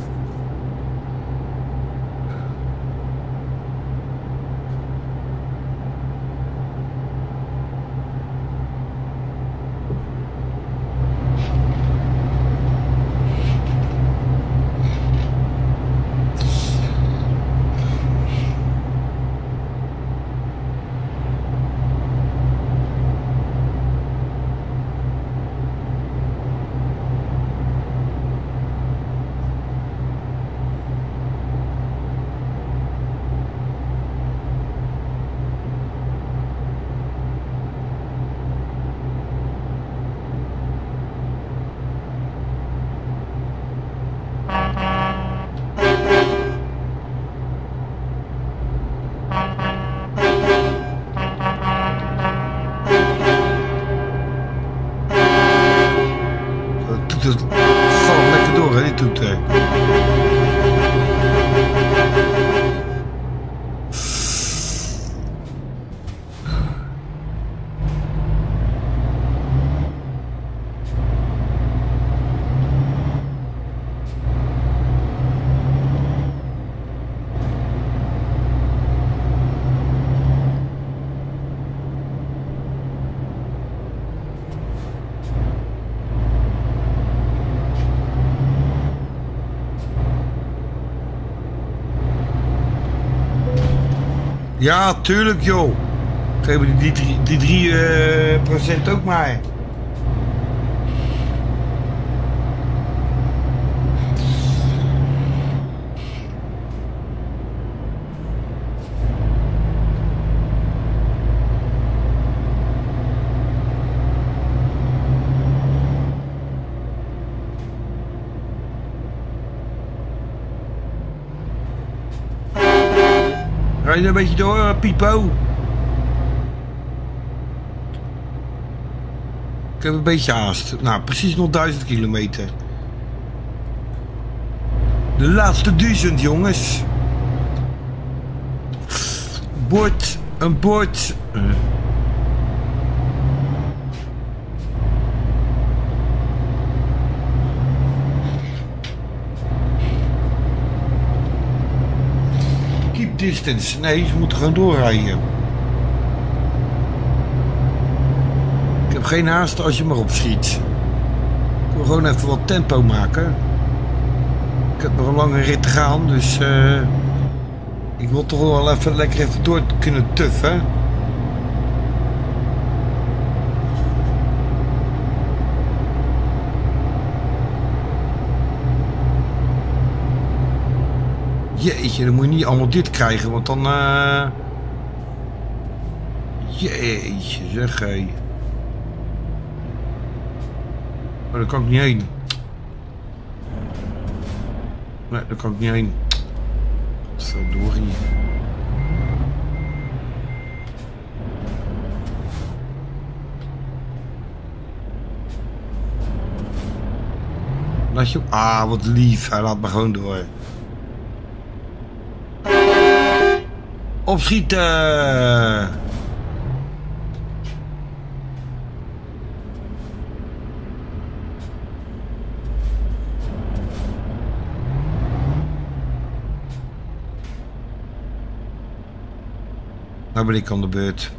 Dit doet Ja, tuurlijk joh. Geef me die 3% ook maar. Ga je een beetje door, Pipo? Ik heb een beetje haast. Nou, precies nog 1000 kilometer. De laatste 1000, jongens. Bord, een bord. Keep distance. Nee, ze moeten gewoon doorrijden. Geen haast als je maar opschiet. Ik wil gewoon even wat tempo maken. Ik heb nog een lange rit te gaan, dus ik wil toch wel even lekker even door kunnen tuffen. Jeetje, dan moet je niet allemaal dit krijgen, want dan... Jeetje, zeg hé. Maar daar kan ik niet heen. Nee, daar kan ik niet heen. Zo door hier. Laat je... Ah, wat lief. Hij laat me gewoon door. Opschieten! Nou ben ik aan de beurt.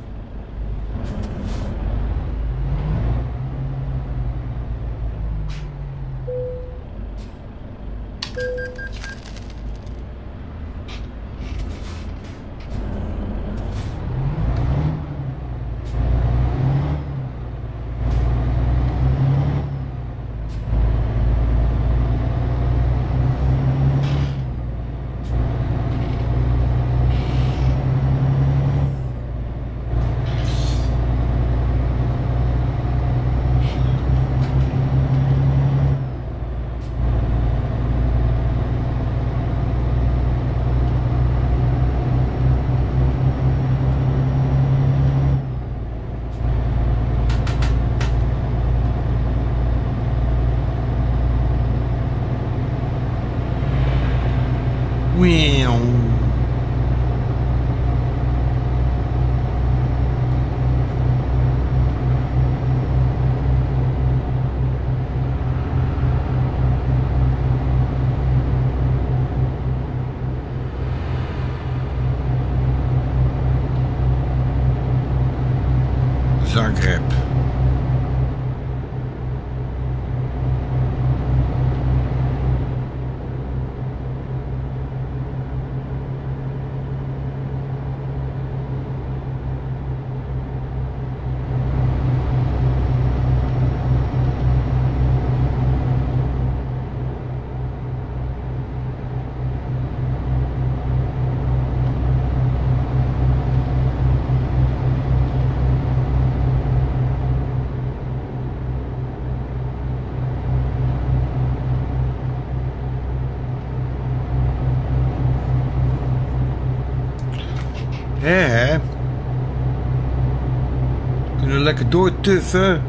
Lekker doortuffen.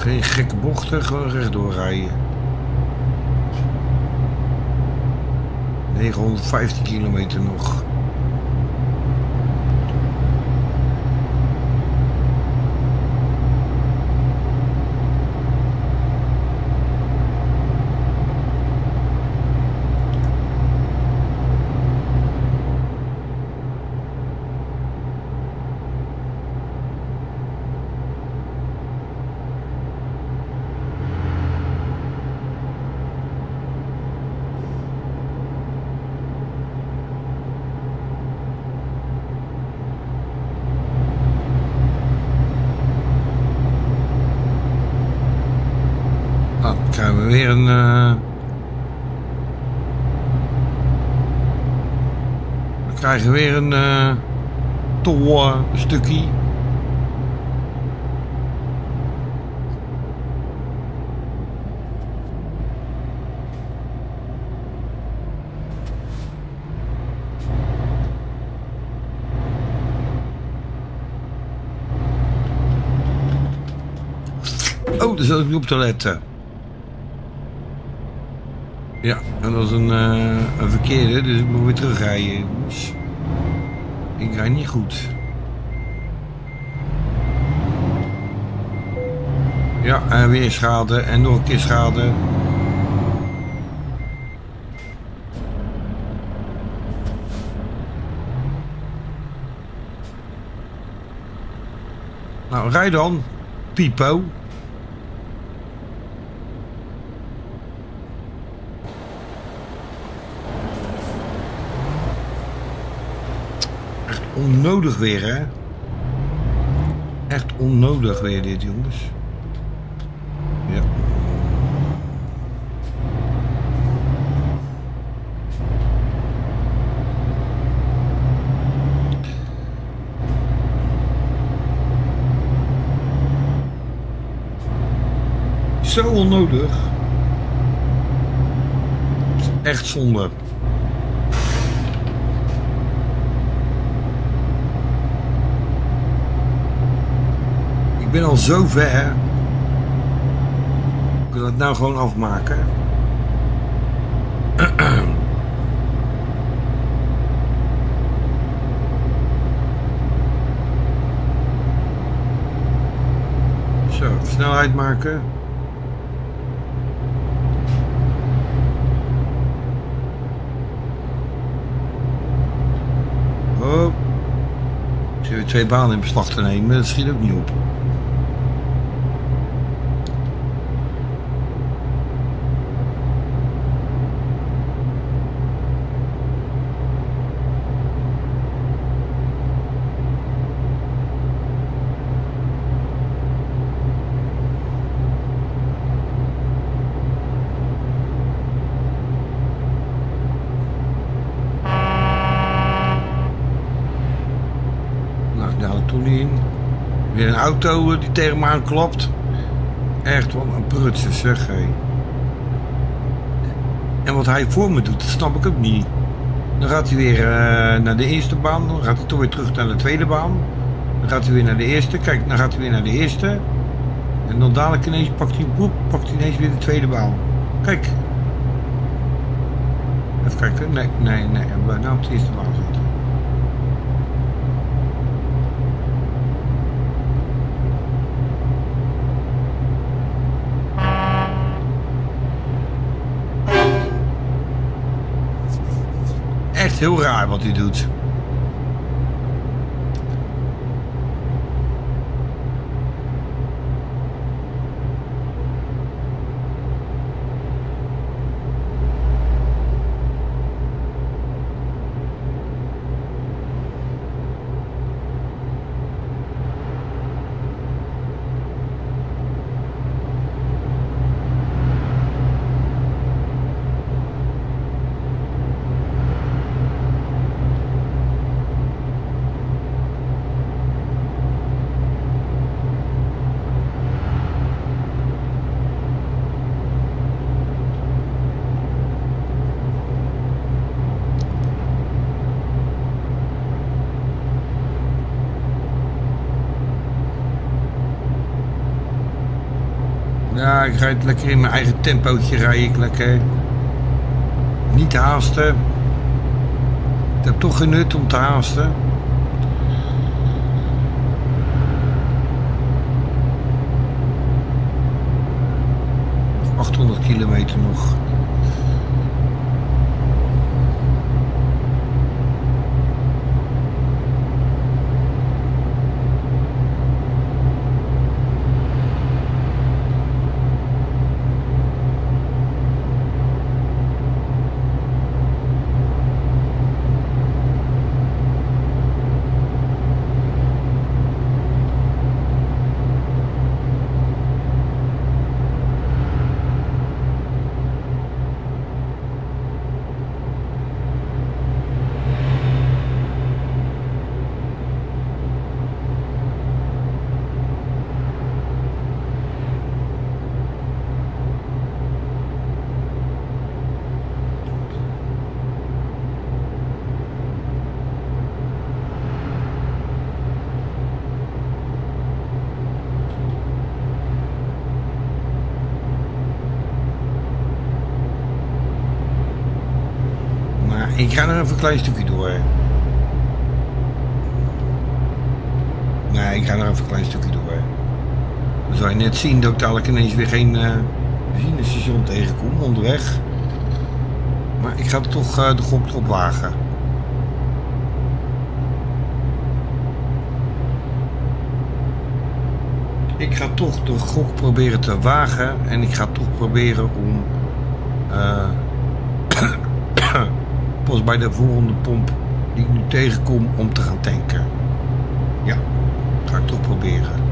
Geen gekke bochten, gewoon rechtdoor rijden. 915 kilometer nog. Weer een we krijgen weer een tolstukje. Oh, daar zat ik niet op te letten. Ja, en dat is een verkeerde, dus ik moet weer terugrijden. Dus ik rijd niet goed. Ja, en weer schade en nog een keer schade. Nou, rij dan, Pipo. Onnodig weer, hè? Echt onnodig weer dit, jongens. Ja. Zo onnodig. Echt zonde. Ik ben al zo ver. Ik kan het nou gewoon afmaken. Zo, snelheid maken. Hop. Ik zit weer 2 banen in beslag te nemen, dat schiet ook niet op. Auto die tegen me aanklapt. Echt wat een prutser, zeg hé. En wat hij voor me doet, dat snap ik ook niet. Dan gaat hij weer naar de eerste baan, dan gaat hij toch weer terug naar de tweede baan. Dan gaat hij weer naar de eerste, kijk, dan gaat hij weer naar de eerste. En dan dadelijk ineens pakt hij, boep, pakt hij ineens weer de tweede baan. Kijk. Even kijken, nee, we blijven nou op de eerste baan zitten. Heel raar wat hij doet. Ja, ik rijd lekker in mijn eigen tempootje, rijd ik lekker. Niet haasten. Ik heb toch geen nut om te haasten. Nog 800 kilometer nog. Ik ga nog even een klein stukje door. Nee, ik ga nog even een klein stukje door. Dan zal je net zien dat ik dadelijk ineens weer geen benzinestation tegenkom onderweg. Maar ik ga toch de gok erop wagen. Ik ga toch de gok proberen te wagen. En ik ga toch proberen om... pas bij de volgende pomp die ik nu tegenkom om te gaan tanken. Ja, ga ik toch proberen.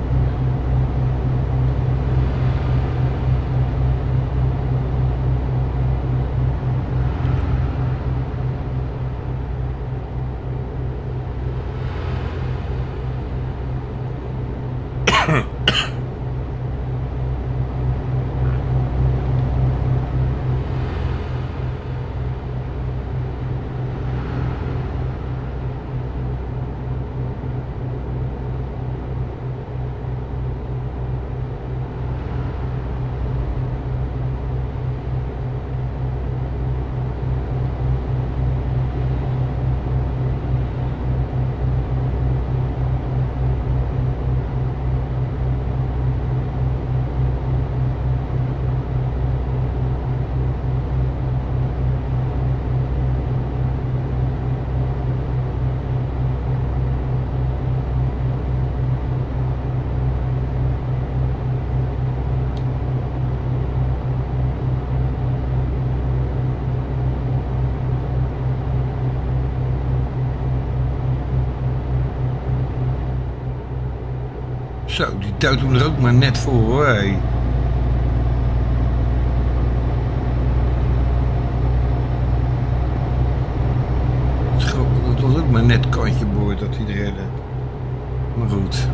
Zo, die touwt hem er ook maar net voor, hoor. Hey. Dat was ook maar net kantje boord dat hij er redde. Maar goed.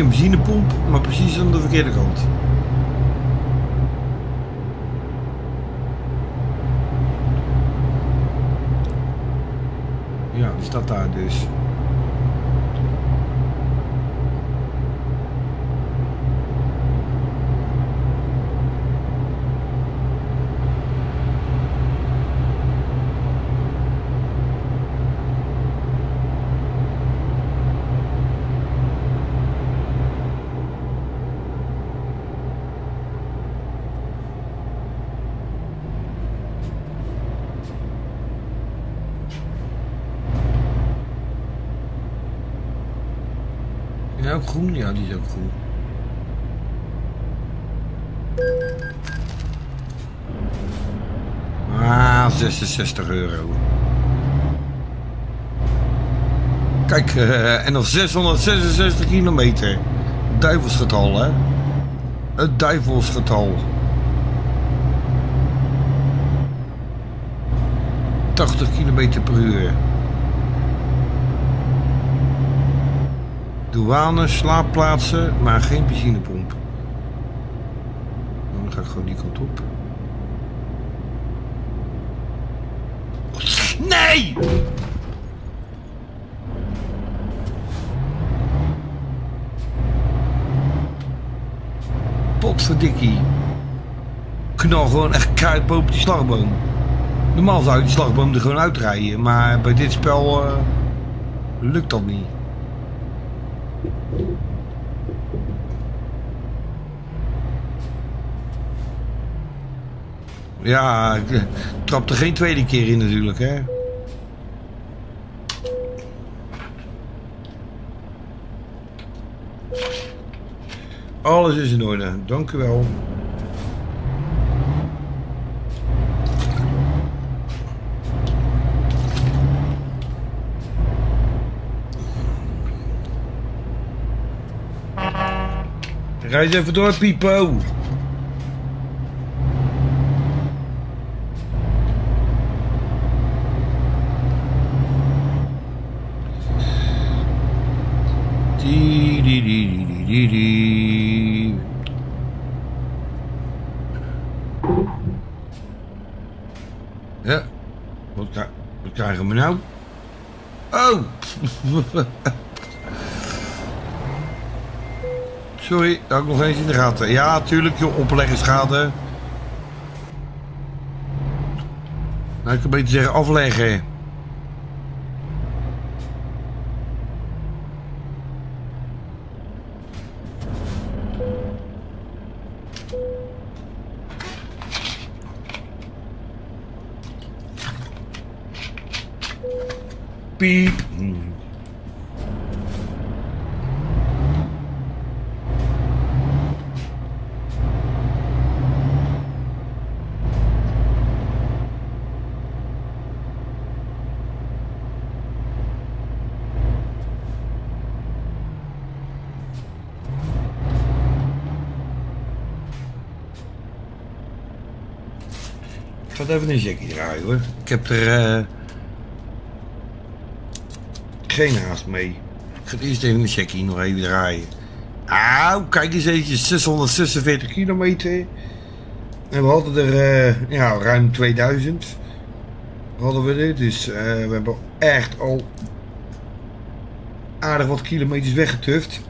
Een benzinepomp, maar precies aan de verkeerde kant. Ja, die staat daar dus. Is hij ook groen? Ja, die is ook groen. Ah, €66. Kijk, en nog 666 kilometer. Duivelsgetal, hè? Het duivelsgetal. 80 kilometer per uur. Douane, slaapplaatsen, maar geen benzinepomp. Dan ga ik gewoon die kant op. Nee! Potverdikkie. Knal gewoon echt kruid boven die slagboom. Normaal zou je die slagboom er gewoon uitrijden, maar bij dit spel lukt dat niet. Ja, ik trap er geen tweede keer in natuurlijk, hè. Alles is in orde, dank u wel. Rijd even door, Pipo. Ja, wat krijgen we nou? Oh! Sorry, dat had ik nog eens in de gaten. Ja, tuurlijk, joh, opleggenschade. Nou, ik kan beter zeggen afleggen. Piep. Ik ga even een jackie draaien, hoor. Ik heb er geen haast mee. Ik ga eerst even een jackie nog even draaien. Auw, kijk eens even, 646 kilometer. En we hadden er ja, ruim 2000. Hadden we dit, dus we hebben echt al aardig wat kilometers weggetuft.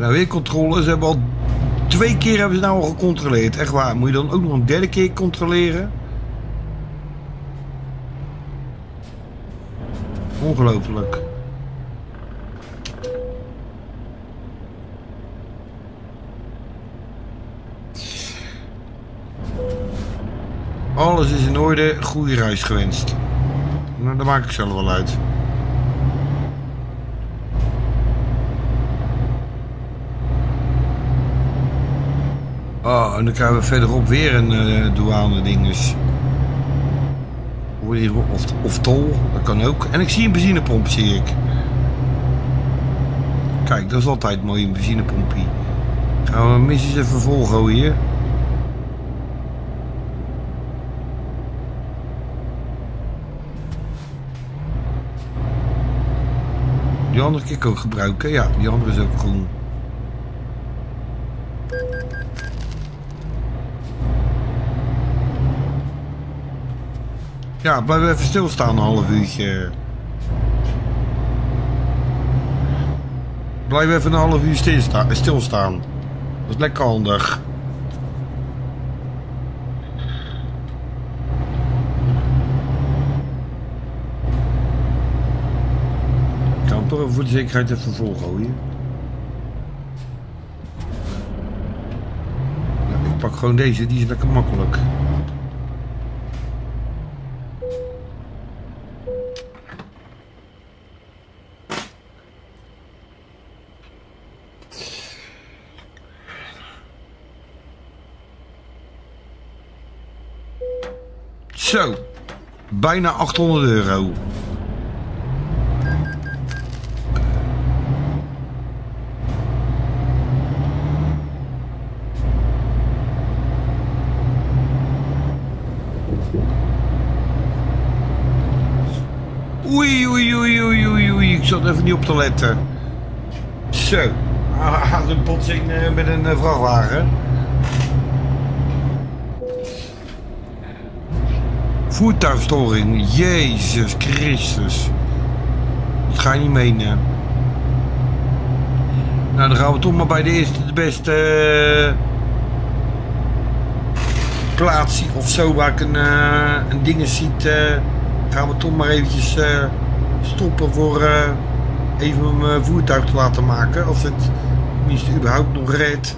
Nou, weer controle. Ze hebben al 2 keer hebben ze nou al gecontroleerd. Echt waar. Moet je dan ook nog een 3e keer controleren? Ongelooflijk. Alles is in orde. Goede reis gewenst. Nou, dat maak ik zelf wel uit. Oh, en dan krijgen we verderop weer een douane ding, dus. Of tol, dat kan ook. En ik zie een benzinepomp, zie ik. Kijk, dat is altijd mooi, een benzinepompie. Gaan we hem eens even volgooien. Die andere kan ik ook gebruiken. Ja, die andere is ook groen. Ja, blijf even stilstaan een half uurtje. Blijf even een half uur stilstaan. Dat is lekker handig. Ik kan toch voor de zekerheid even volgooien. Ja, ik pak gewoon deze, die is lekker makkelijk. Zo, bijna €800. Oei, oei, oei, oei, oei, oei, ik zat even niet op te letten. Zo, had een botsing met een vrachtwagen. Voertuigstoring, Jezus Christus. Dat ga je niet menen. Nou, dan gaan we toch maar bij de eerste de beste plaats of zo waar ik een ding ziet. Gaan we toch maar eventjes stoppen voor even mijn voertuig te laten maken. Of het tenminste überhaupt nog redt.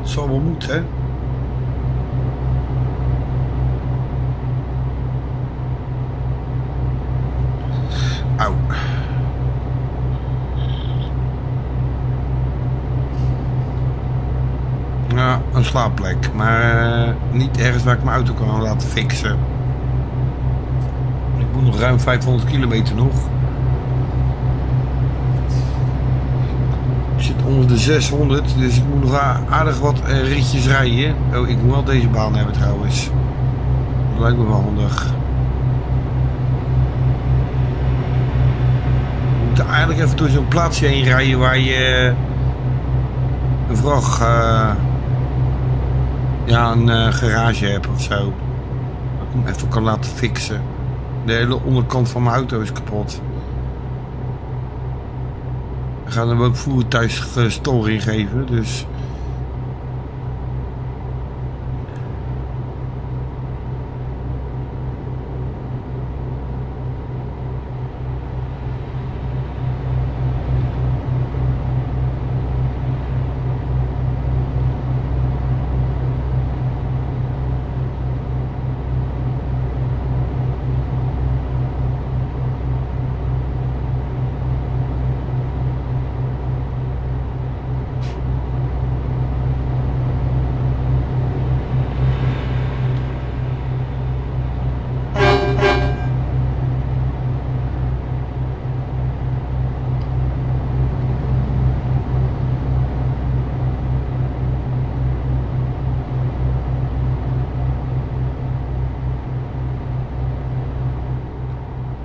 Het zal wel moeten, hè? Auw. Ja, een slaapplek, maar niet ergens waar ik mijn auto kan laten fixen. Ik moet nog ruim 500 kilometer nog. Ik zit onder de 600, dus ik moet nog aardig wat ritjes rijden. Oh, ik moet wel deze baan hebben trouwens. Dat lijkt me wel handig. We moeten eigenlijk even door zo'n plaatsje heen rijden waar je een vracht, een garage hebt of zo. Dat ik hem even kan laten fixen. De hele onderkant van mijn auto is kapot. We gaan hem ook voertuigstoring geven, dus...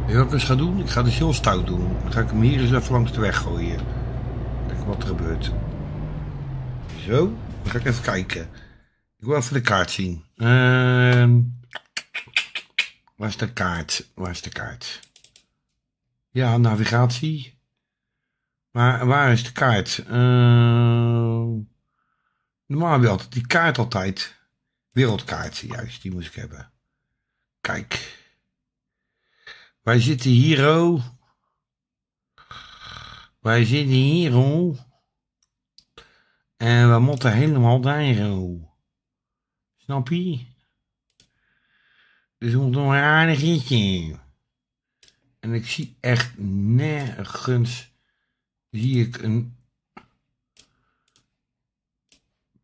Wat ik eens ga doen? Ik ga dus heel stout doen. Dan ga ik hem hier eens even langs de weg gooien. Kijken wat er gebeurt. Zo, dan ga ik even kijken. Ik wil even de kaart zien. Waar is de kaart? Waar is de kaart? Ja, navigatie. Maar waar is de kaart? Normaal heb je altijd die kaart altijd. Wereldkaart, juist, die moest ik hebben. Kijk. Wij zitten hier, oh. Wij zitten hier, oh. En we moeten helemaal daar, oh. Snap je? Dus we moeten nog een aardig ritje. En ik zie echt nergens... zie ik een...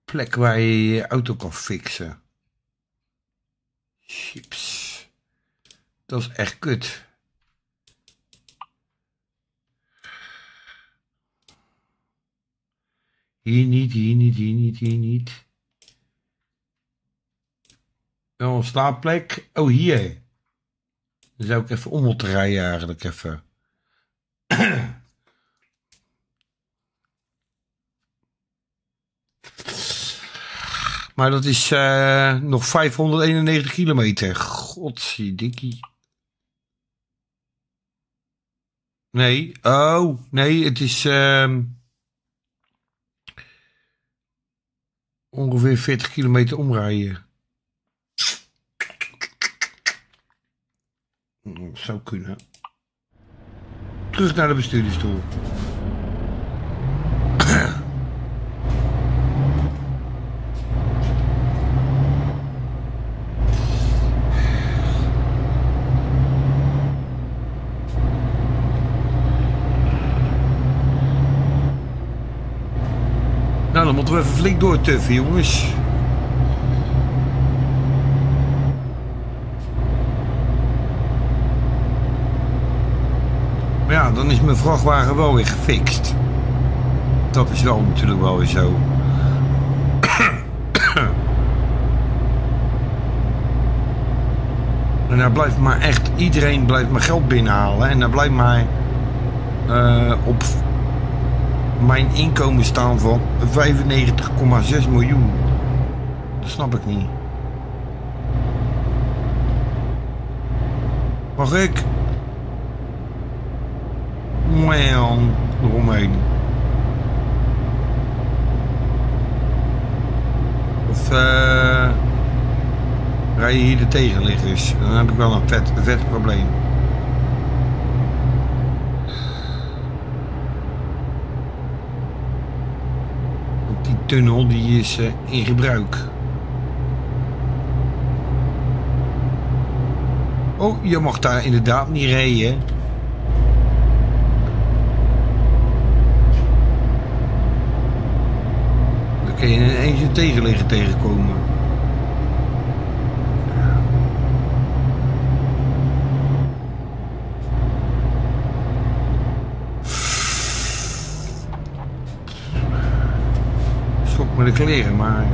plek waar je je auto kan fixen. Chips. Dat is echt kut. Hier niet, hier niet, hier niet, hier niet. Wel een slaapplek. Oh, hier. Dan zou ik even om moeten rijden eigenlijk even. Maar dat is nog 591 kilometer. Godzijdikkie. Nee, oh, nee, het is ongeveer 40 kilometer omrijden. Dat zou kunnen. Terug naar de bestuurdersstoel. Nou, dan moeten we even flink doortuffen, jongens. Maar ja, dan is mijn vrachtwagen wel weer gefixt. Dat is wel natuurlijk wel weer zo. En daar blijft maar echt, iedereen blijft maar geld binnenhalen. En daar blijft maar op mijn inkomen staan van 95,6 miljoen. Dat snap ik niet. Mag ik? Man, eromheen. Of rij je hier de tegenliggers? Dan heb ik wel een vet probleem. Tunnel die is in gebruik. Oh, je mag daar inderdaad niet rijden. Dan kun je ineens een tegenligger tegenkomen. Met de kleren, maar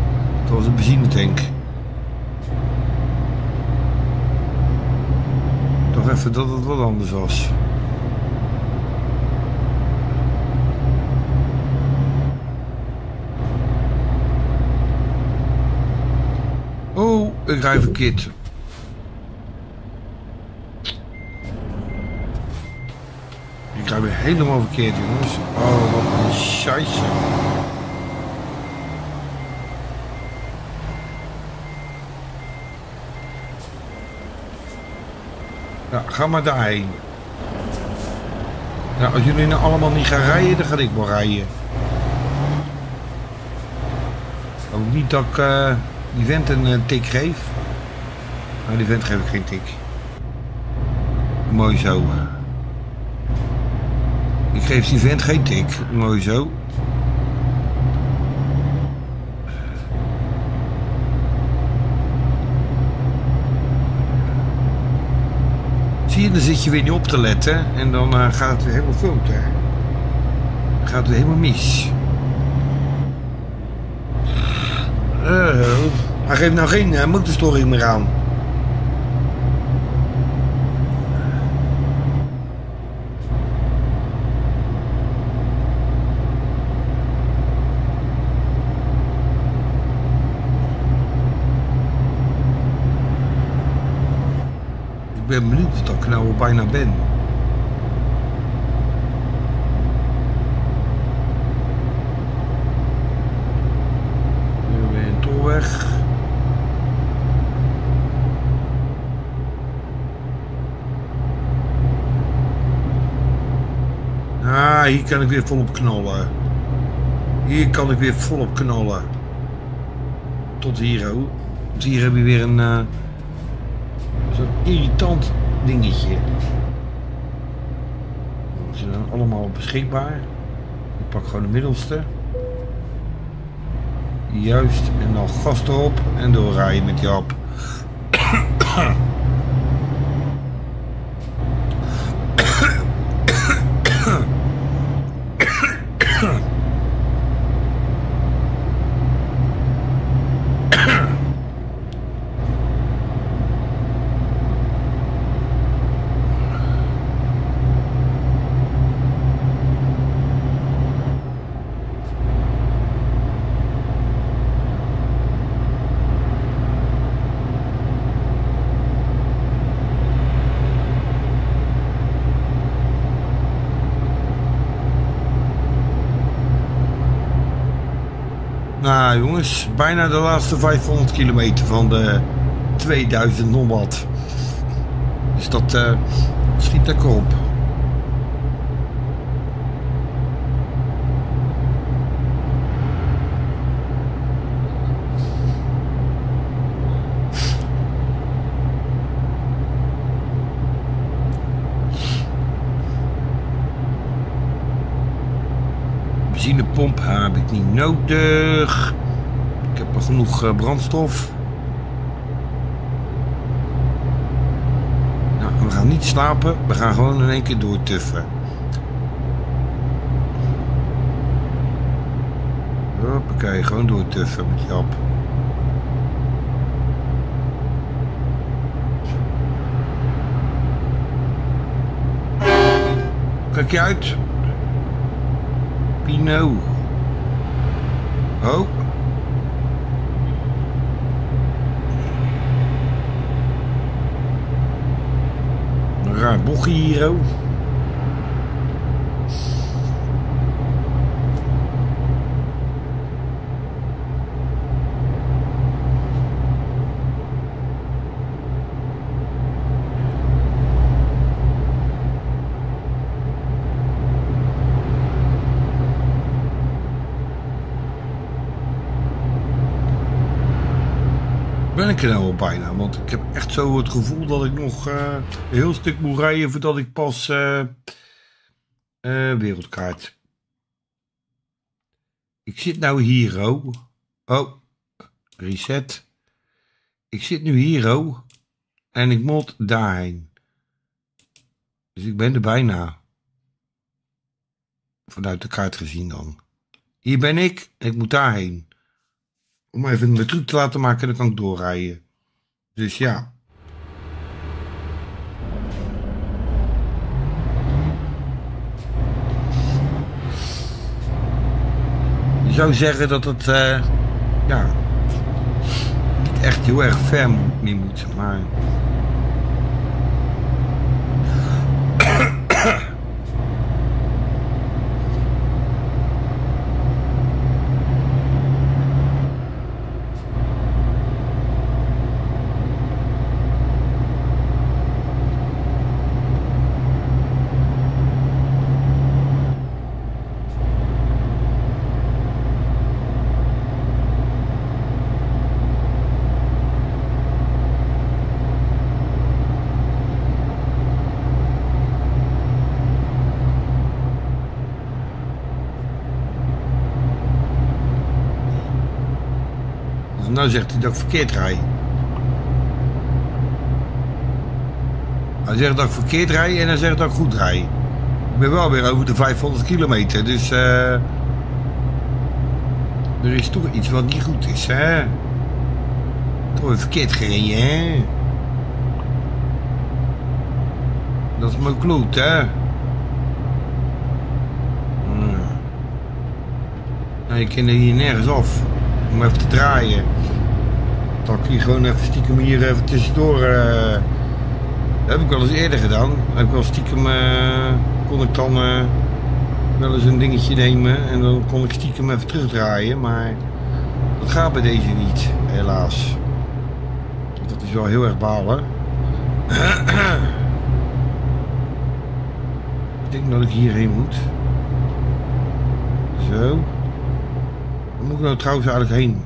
het was een benzinetank. Toch even dat het wat anders was. Oh, ik rij verkeerd. Ik rij weer helemaal verkeerd, jongens. Oh, wat een scheisse. Ja, ga maar daarheen. Nou, als jullie nou allemaal niet gaan rijden, dan ga ik wel rijden. Ook niet dat ik die vent een tik geef. Nou, die vent geef ik geen tik. Mooi zo. Ik geef die vent geen tik. Mooi zo. Zie je, dan zit je weer niet op te letten en dan gaat het weer helemaal fout, hè? Dan gaat het weer helemaal mis. Hij geeft nou geen motorstoring meer aan. Ik ben benieuwd dat ik nou al bijna ben. Nu weer een tolweg. Ah, hier kan ik weer volop knallen. Hier kan ik weer volop knallen. Tot hier ook. Want hier heb je weer een... zo'n irritant dingetje. Ze zijn dan allemaal beschikbaar. Ik pak gewoon de middelste. Juist, en dan gas erop en doorrijden met die hap. Nou jongens, bijna de laatste 500 kilometer van de 2000 nomad. Dus dat schiet lekker op. Benzinepomp heb ik niet nodig. Ik heb er genoeg brandstof. Nou, we gaan niet slapen. We gaan gewoon in één keer doortuffen. Hoppakee, gewoon doortuffen met die app. Kijk je uit. Pino. Oh. Een raar bochie hier, oh. Ben ik er nou al bijna, want ik heb echt zo het gevoel dat ik nog een heel stuk moet rijden voordat ik pas wereldkaart. Ik zit nou hier, oh. Oh, reset. Ik zit nu hier, oh. En ik moet daarheen. Dus ik ben er bijna. Vanuit de kaart gezien dan. Hier ben ik, en ik moet daarheen. Om even mijn truc te laten maken en dan kan ik doorrijden. Dus ja. Je zou zeggen dat het ja, niet echt heel erg ver meer moet, maar... Nou zegt hij dat ik verkeerd rijd. Hij zegt dat ik verkeerd rijd en hij zegt dat ik goed rijd. Ik ben wel weer over de 500 kilometer, dus er is toch iets wat niet goed is, hè? Toch weer verkeerd gereden, hè? Dat is mijn kloot, hè? Nou, je kan er hier nergens af. Om even te draaien. Dat ik hier gewoon even stiekem hier even tussendoor. Dat heb ik wel eens eerder gedaan. Dat heb ik wel stiekem. Kon ik dan wel eens een dingetje nemen en dan kon ik stiekem even terugdraaien. Maar dat gaat bij deze niet, helaas. Dat is wel heel erg balen. Ik denk dat ik hierheen moet. Zo. Waar moet ik nou trouwens eigenlijk heen?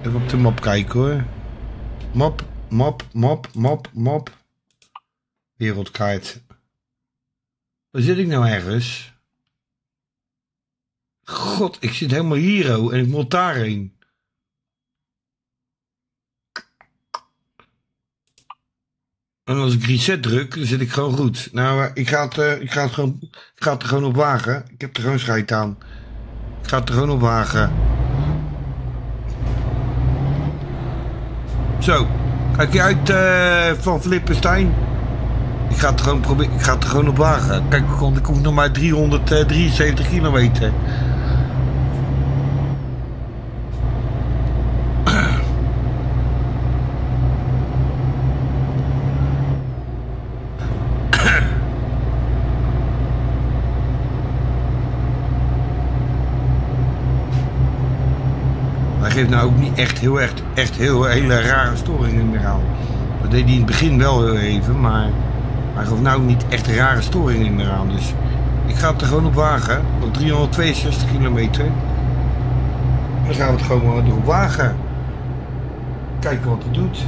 Even op de map kijken hoor. Map. Wereldkaart. Waar zit ik nou ergens? God, ik zit helemaal hier oh, en ik moet daarheen. En als ik reset druk, dan zit ik gewoon goed. Nou, ik ga het er gewoon op wagen. Ik heb er gewoon schijt aan. Ik ga het er gewoon op wagen. Zo, kijk je uit van Flippenstein. Ik ga het er gewoon op wagen. Kijk, ik kom nog maar 373 kilometer. geeft nou ook niet echt hele rare storingen meer aan. Dat deed hij in het begin wel heel even, maar hij geeft nou ook niet echt rare storingen meer aan. Dus ik ga het er gewoon op wagen. Nog 362 kilometer. Dan gaan we het gewoon erop wagen. Kijken wat hij doet.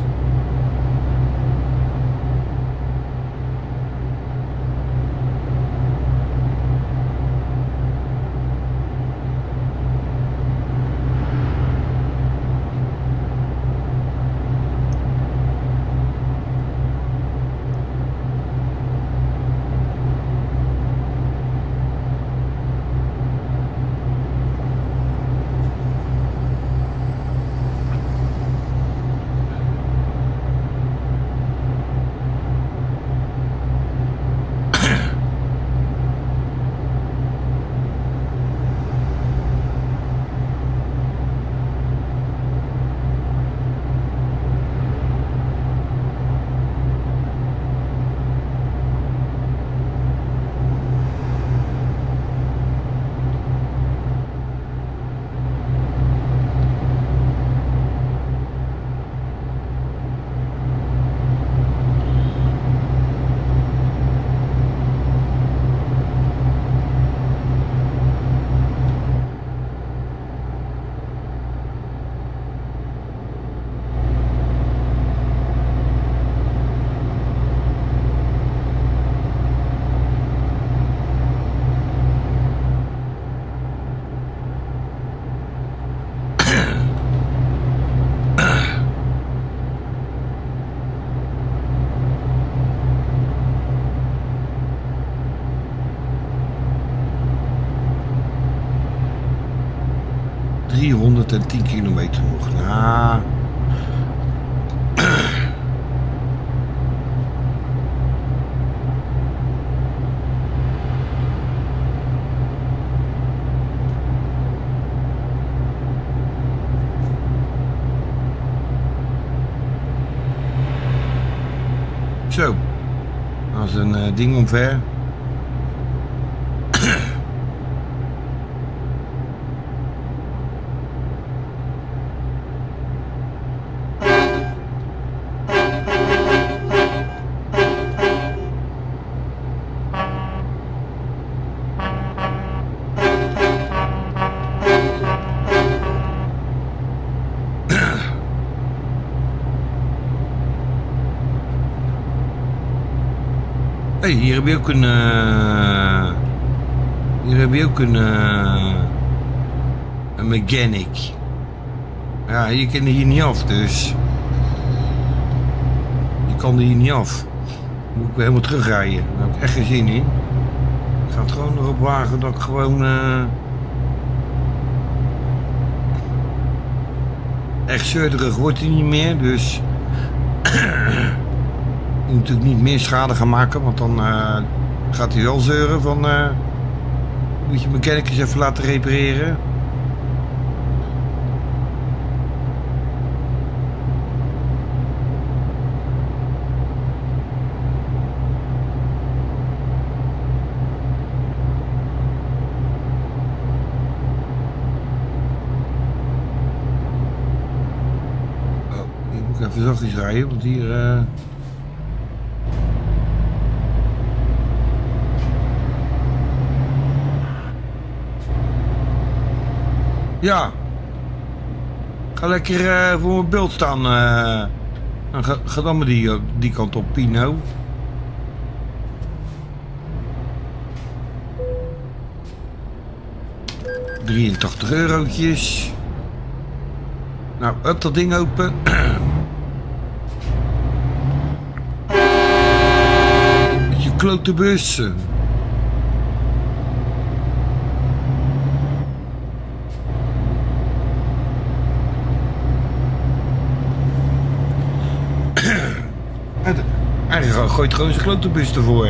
En 10 kilometer nog. Nou. Zo. Als een ding omver. Hey, hier heb je ook een een mechanic. Ja, je kan er hier niet af, dus je kan er hier niet af. Moet ik helemaal terugrijden. Daar heb ik echt geen zin in. Ik ga het gewoon erop wagen dat ik gewoon echt zeurderig wordt hij niet meer, dus je moet natuurlijk niet meer schade gaan maken, want dan gaat hij wel zeuren van moet je mechanic eens even laten repareren. Oh, hier moet ik even zachtjes rijden, want hier... Ja, ga lekker voor mijn beeld staan. Ga dan maar die kant op, Pino. €83. Nou, up dat ding open. Met je klote bussen. Hij gooit gewoon zijn klote bus ervoor.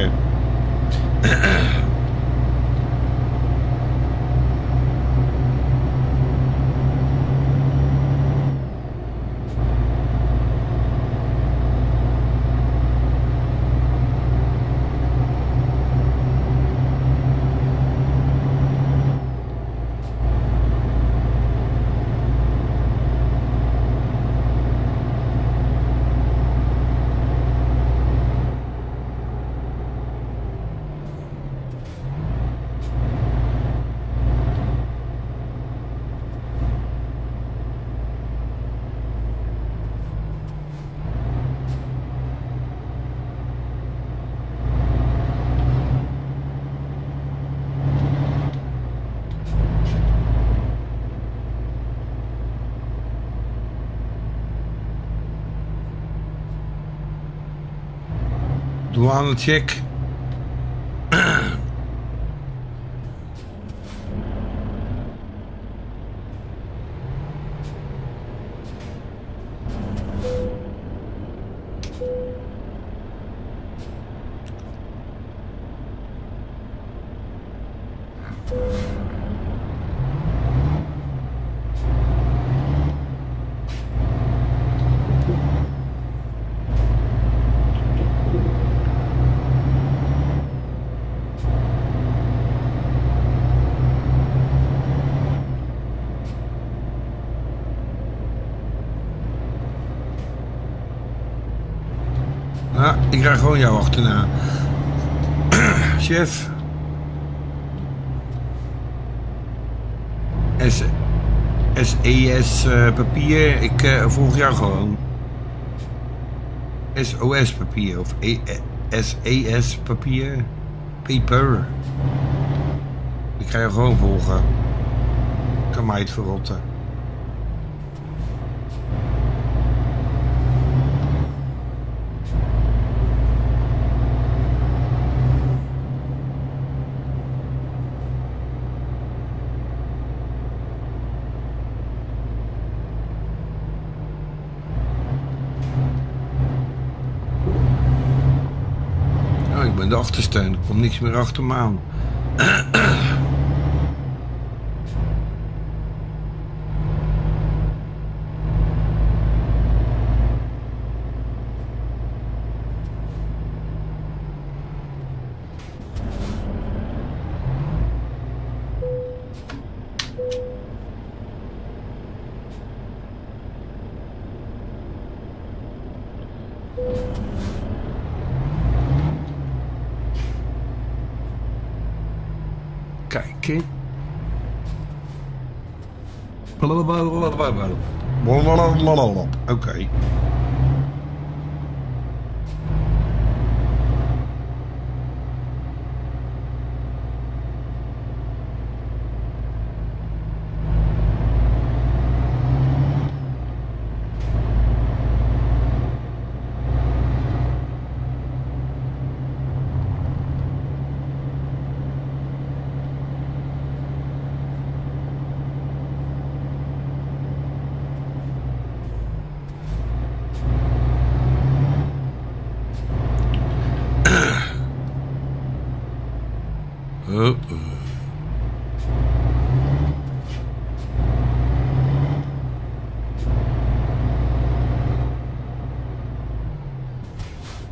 Douanecheck. Ik ga gewoon jou achterna. Chef. SES papier. Ik volg jou gewoon. SOS papier. Of SES papier. Paper. Ik ga jou gewoon volgen. Kan mij het verrotten. De achtersteun, er komt niks meer achter me aan. Kijken. Oké.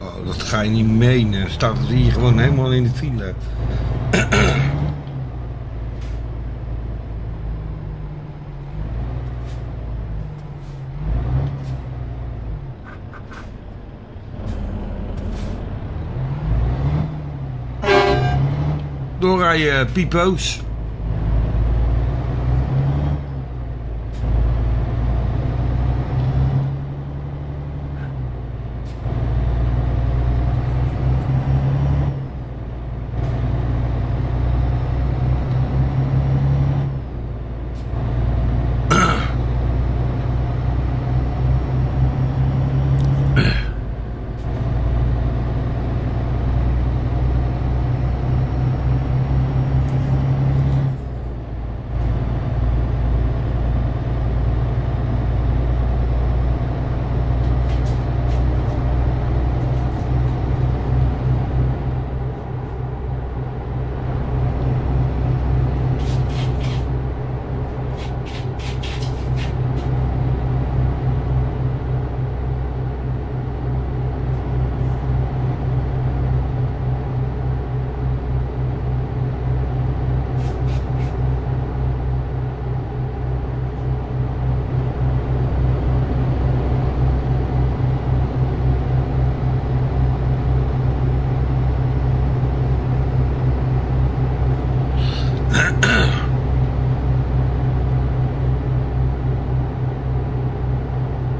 Oh, dat ga je niet menen. Staat het hier gewoon helemaal in de file. Doorrijden, piepo's.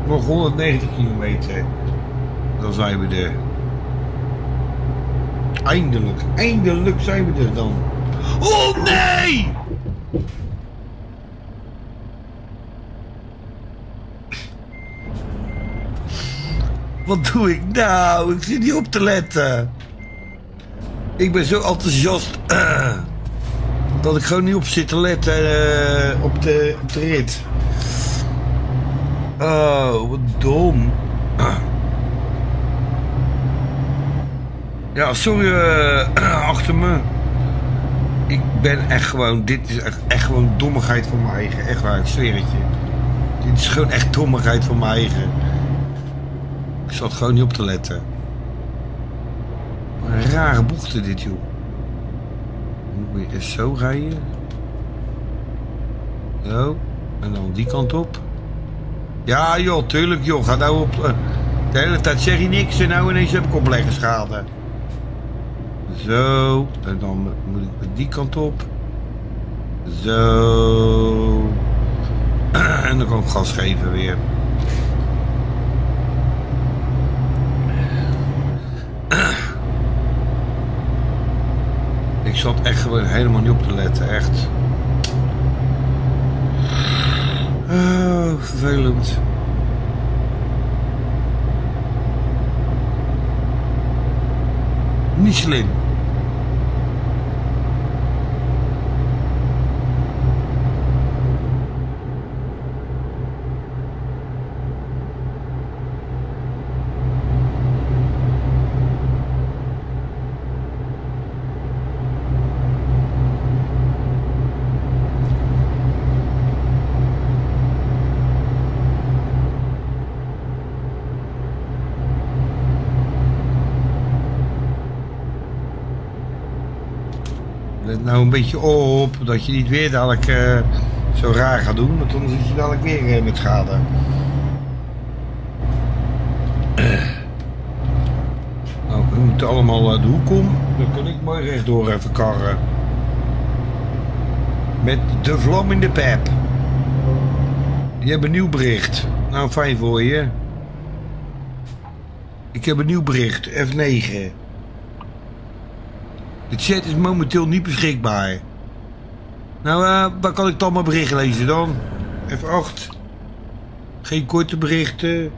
Nog 190 kilometer. Dan zijn we er. Eindelijk. Eindelijk zijn we er dan. Oh nee! Wat doe ik nou? Ik zit niet op te letten. Ik ben zo enthousiast dat ik gewoon niet op zit te letten op de rit. Oh, wat dom. Ja, sorry achter me. Ik ben echt gewoon, dit is echt gewoon dommigheid van mijn eigen. Echt waar, ik zweer het je. Dit is gewoon echt dommigheid van mijn eigen. Ik zat gewoon niet op te letten. Rare bochten dit, joh. Moet je eerst zo rijden. Zo. En dan die kant op. Ja joh, tuurlijk joh. Ga nou op. De hele tijd zeg je niks en nou ineens heb ik opleggenschade. Zo. En dan moet ik die kant op. Zo. En dan kan ik gas geven weer. Ik zat echt gewoon helemaal niet op te letten, echt. Oh, vervelend. Niet slim. Nou een beetje op, dat je niet weer dadelijk zo raar gaat doen, want dan zit je dadelijk weer met schade. Nou, we moeten allemaal de hoek om, dan kan ik mooi rechtdoor even karren. Met de vlam in de pep. Je hebt een nieuw bericht. Nou, fijn voor je. Ik heb een nieuw bericht, F9. De chat is momenteel niet beschikbaar. Nou, waar kan ik dan mijn bericht lezen dan? F8. Geen korte berichten.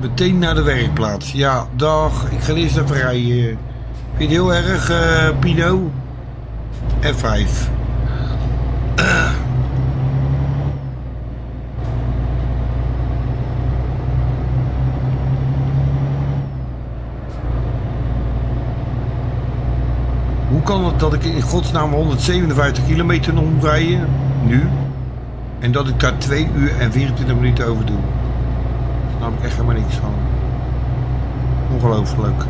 Meteen naar de werkplaats. Ja, dag. Ik ga eerst even rijden. Vind je het heel erg, Pino? F5. Hoe kan het dat ik in godsnaam 157 kilometer nog moet rijden, nu, en dat ik daar 2 uur en 24 minuten over doe? Daar snap ik echt helemaal niks van. Ongelooflijk.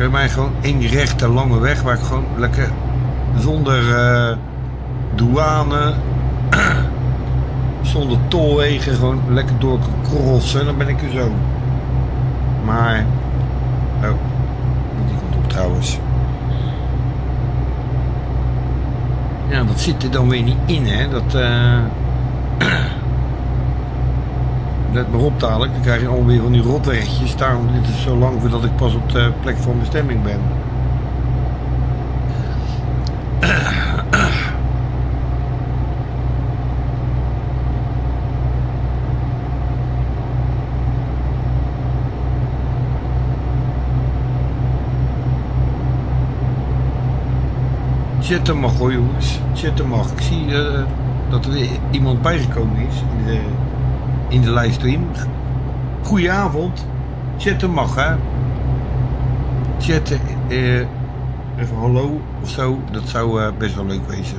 Geef mij gewoon één rechte lange weg waar ik gewoon lekker zonder douane, zonder tolwegen gewoon lekker door kan crossen. Dan ben ik er zo. Maar, oh, die komt op trouwens. Ja, dat zit er dan weer niet in, hè. Dat, let maar op dadelijk, dan krijg je alweer van die rotwegjes. Daarom duurt het zo lang voordat ik pas op de plek van bestemming ben. Chatten mag hoor jongens, chatten mag. Ik zie dat er weer iemand bijgekomen is. In de livestream. Goedenavond. Chatten mag, hè? Chatten, even hallo of zo. Dat zou best wel leuk wezen.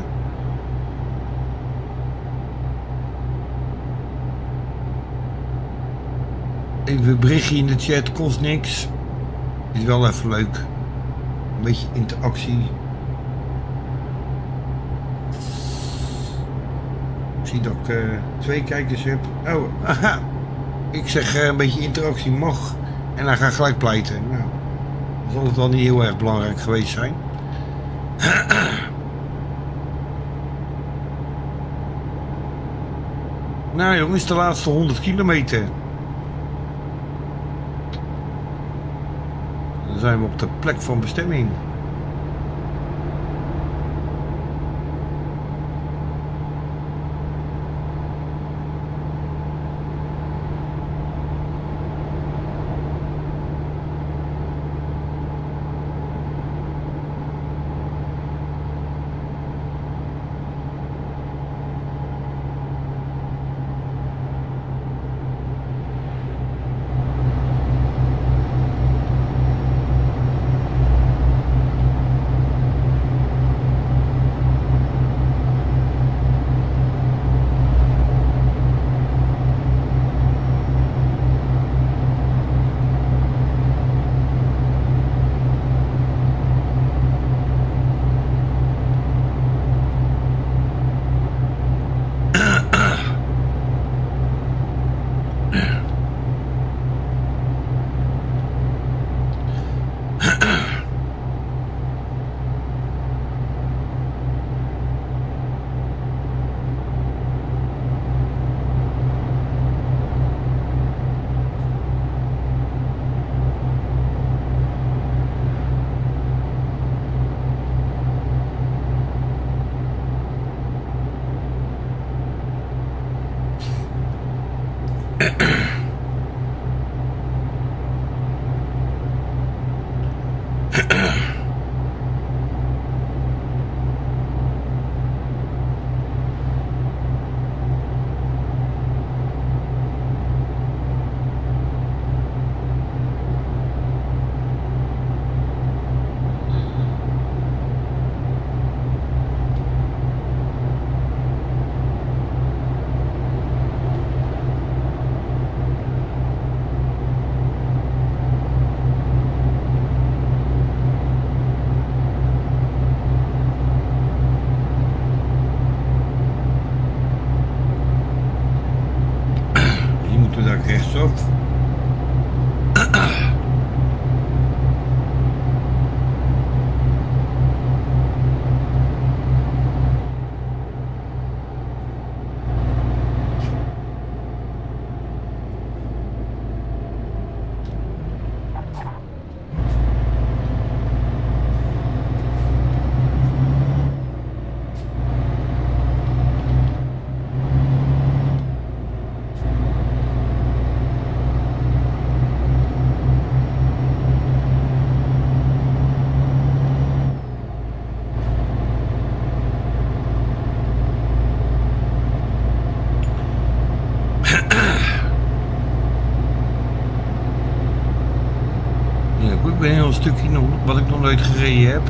Even een berichtje in de chat, kost niks. Is wel even leuk. Een beetje interactie. Ik zie dat ik 2 kijkers heb. Oh, aha. Ik zeg een beetje interactie mag. En dan ga ik gelijk pleiten. Nou, dat zal het wel niet heel erg belangrijk geweest zijn. Nou jongens, de laatste 100 kilometer. Dan zijn we op de plek van bestemming. Stukje nog wat ik nog nooit gereden heb.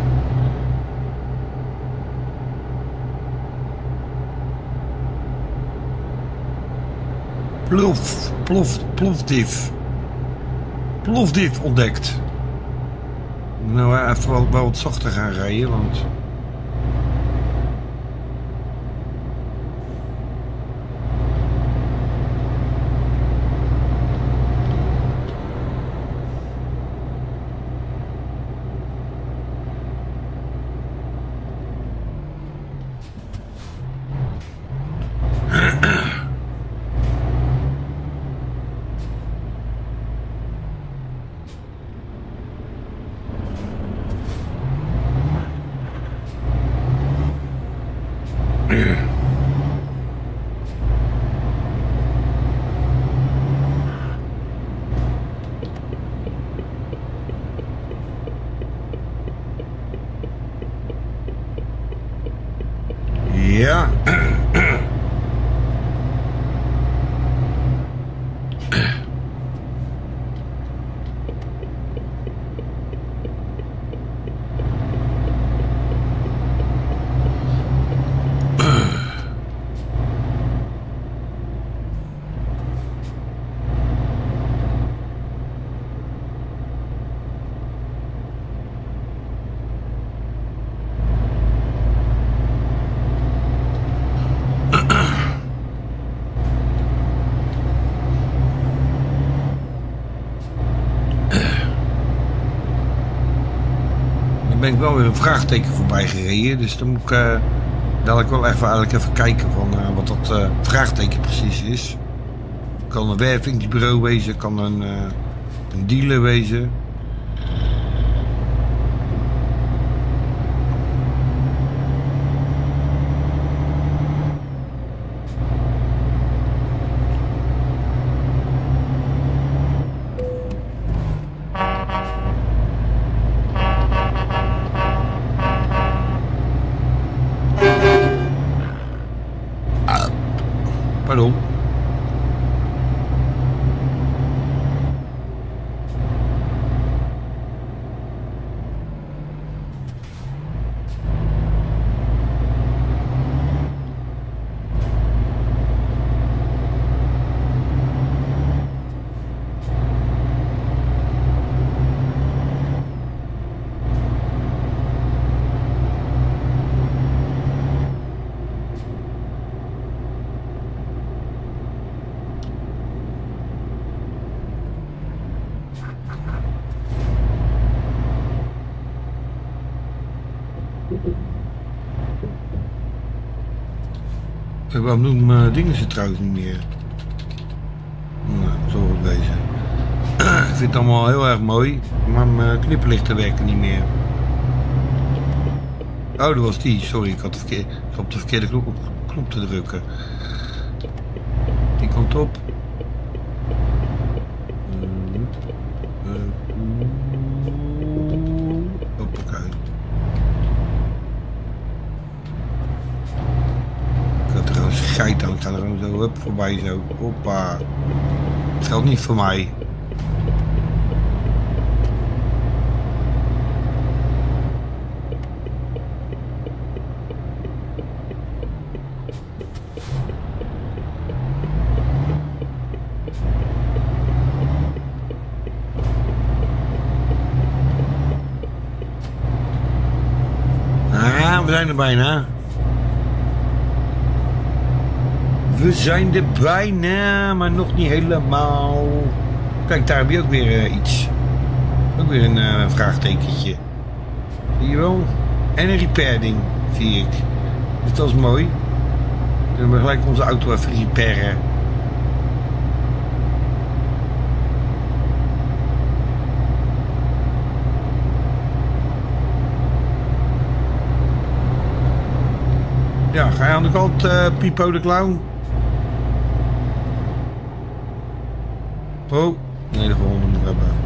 Plovdiv ontdekt. Nou, even wel wat zachter gaan rijden, want ja. Ik ben wel weer een vraagteken voorbij gereden, dus dan moet ik dat ik wel even kijken van wat dat vraagteken precies is. Het kan een wervingsbureau wezen, kan een dealer wezen. Pardon. Waarom noem mijn dingen ze trouwens niet meer? Nou, zo wordt bezig. Ik vind het allemaal heel erg mooi, maar mijn knipperlichten werken niet meer. Oh, dat was die. Sorry, ik had op de verkeerde knop te drukken. Die komt op. Kijk dan, ik ga er gewoon zo up voorbij zo. Hoppa. Dat geldt niet voor mij. Ah, we zijn er bijna. We zijn er bijna, maar nog niet helemaal. Kijk, daar heb je ook weer iets. Ook weer een vraagtekentje. Zie je wel? En een repairding, zie ik. Dus dat is mooi. Dan kunnen we gelijk onze auto even repairen. Ja, ga je aan de kant, Pipo de Clown? Oh, nee, de volgende moet ik hebben.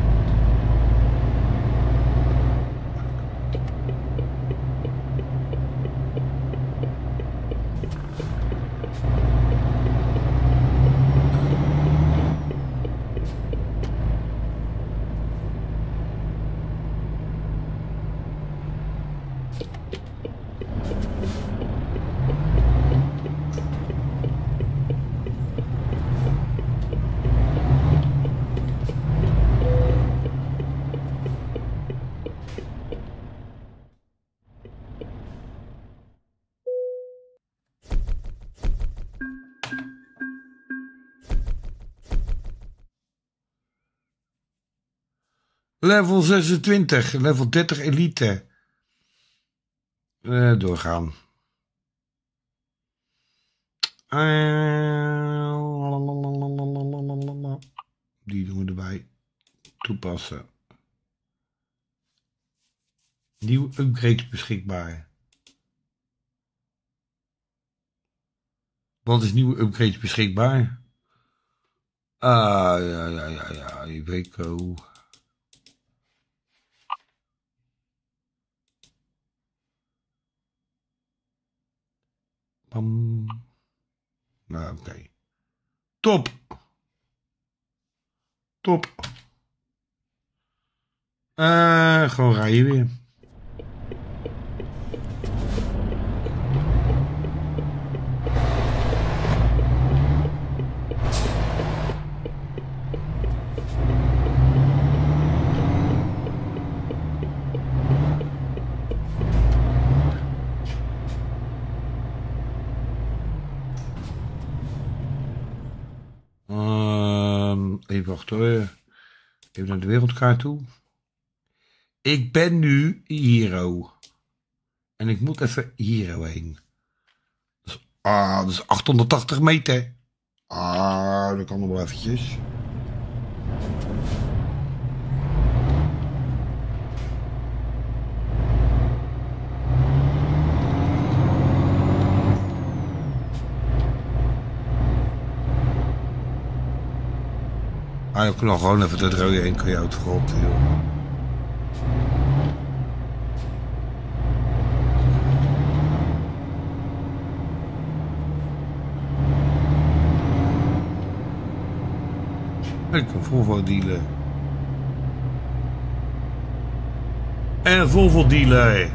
Level 26, level 30 elite. Doorgaan. Die doen we erbij. Toepassen. Nieuwe upgrades beschikbaar. Wat is nieuwe upgrades beschikbaar? Ah, ja, Iveco. Nou, oké. Top. Top. Gewoon rijden weer. Even wachten hoor. Even naar de wereldkaart toe. Ik ben nu Hero. En ik moet even Hero heen. Ah, dat is 880 meter. Ah, dat kan nog wel eventjes. Ah, ik kan nog gewoon even dat rode heen, kun je uit verrot, joh. Ik kan Volvo dealen. En Volvo dealen.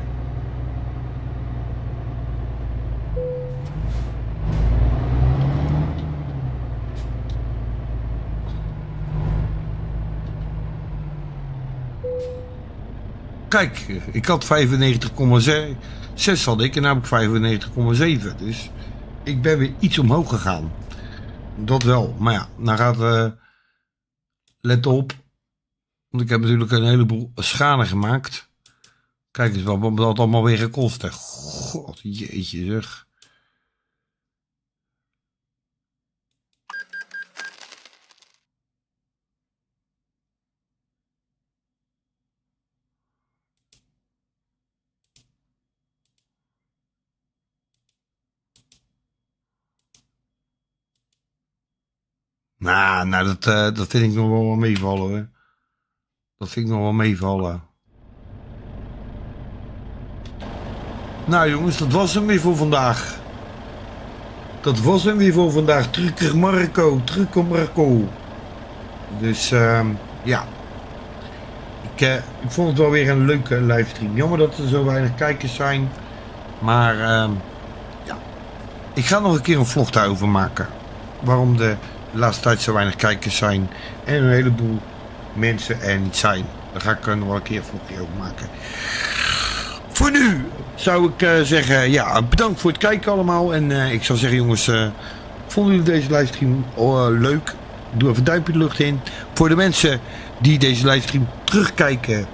Kijk, ik had 95,6 had ik en nu heb ik 95,7. Dus ik ben weer iets omhoog gegaan. Dat wel. Maar ja, dan gaat... Let op, want ik heb natuurlijk een heleboel schade gemaakt. Kijk eens wat dat allemaal weer gekost heeft. God, jeetje zeg. Nou, dat vind ik nog wel meevallen, hè. Dat vind ik nog wel meevallen. Nou jongens, dat was hem weer voor vandaag. Dat was hem weer voor vandaag. Trucker Marco, Trucker Marco. Dus ja. Ik vond het wel weer een leuke livestream. Jammer dat er zo weinig kijkers zijn. Maar ja. Ik ga nog een keer een vlog daarover maken. Waarom de laatste tijd zo weinig kijkers zijn en een heleboel mensen er niet zijn. Daar ga ik nog wel een keer voor maken. Voor nu zou ik zeggen, ja, bedankt voor het kijken allemaal. En ik zou zeggen jongens, vonden jullie deze livestream leuk? Doe even een duimpje de lucht in. Voor de mensen die deze livestream terugkijken,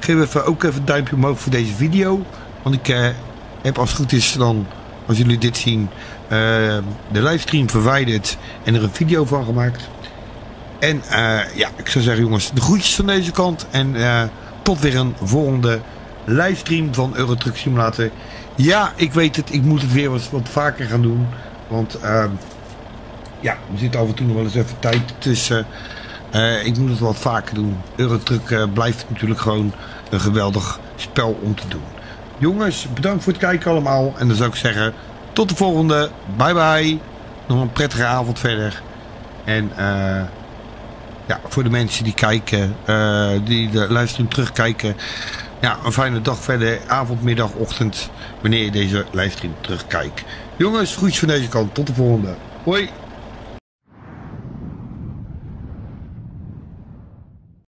geef even ook even een duimpje omhoog voor deze video. Want ik heb, als het goed is dan, als jullie dit zien, de livestream verwijderd en er een video van gemaakt. En ja, ik zou zeggen jongens, de groetjes van deze kant. En tot weer een volgende livestream van Euro Truck Simulator. Ja, ik weet het, ik moet het weer wat vaker gaan doen. Want ja, er zit af en toe nog wel eens even tijd tussen. Ik moet het wat vaker doen. Euro Truck blijft natuurlijk gewoon een geweldig spel om te doen. Jongens, bedankt voor het kijken allemaal. En dan zou ik zeggen... Tot de volgende. Bye bye. Nog een prettige avond verder. En ja, voor de mensen die kijken, die de livestream terugkijken. Ja, een fijne dag verder. Avond, middag, ochtend. Wanneer je deze livestream terugkijkt. Jongens, groetjes van deze kant. Tot de volgende. Hoi.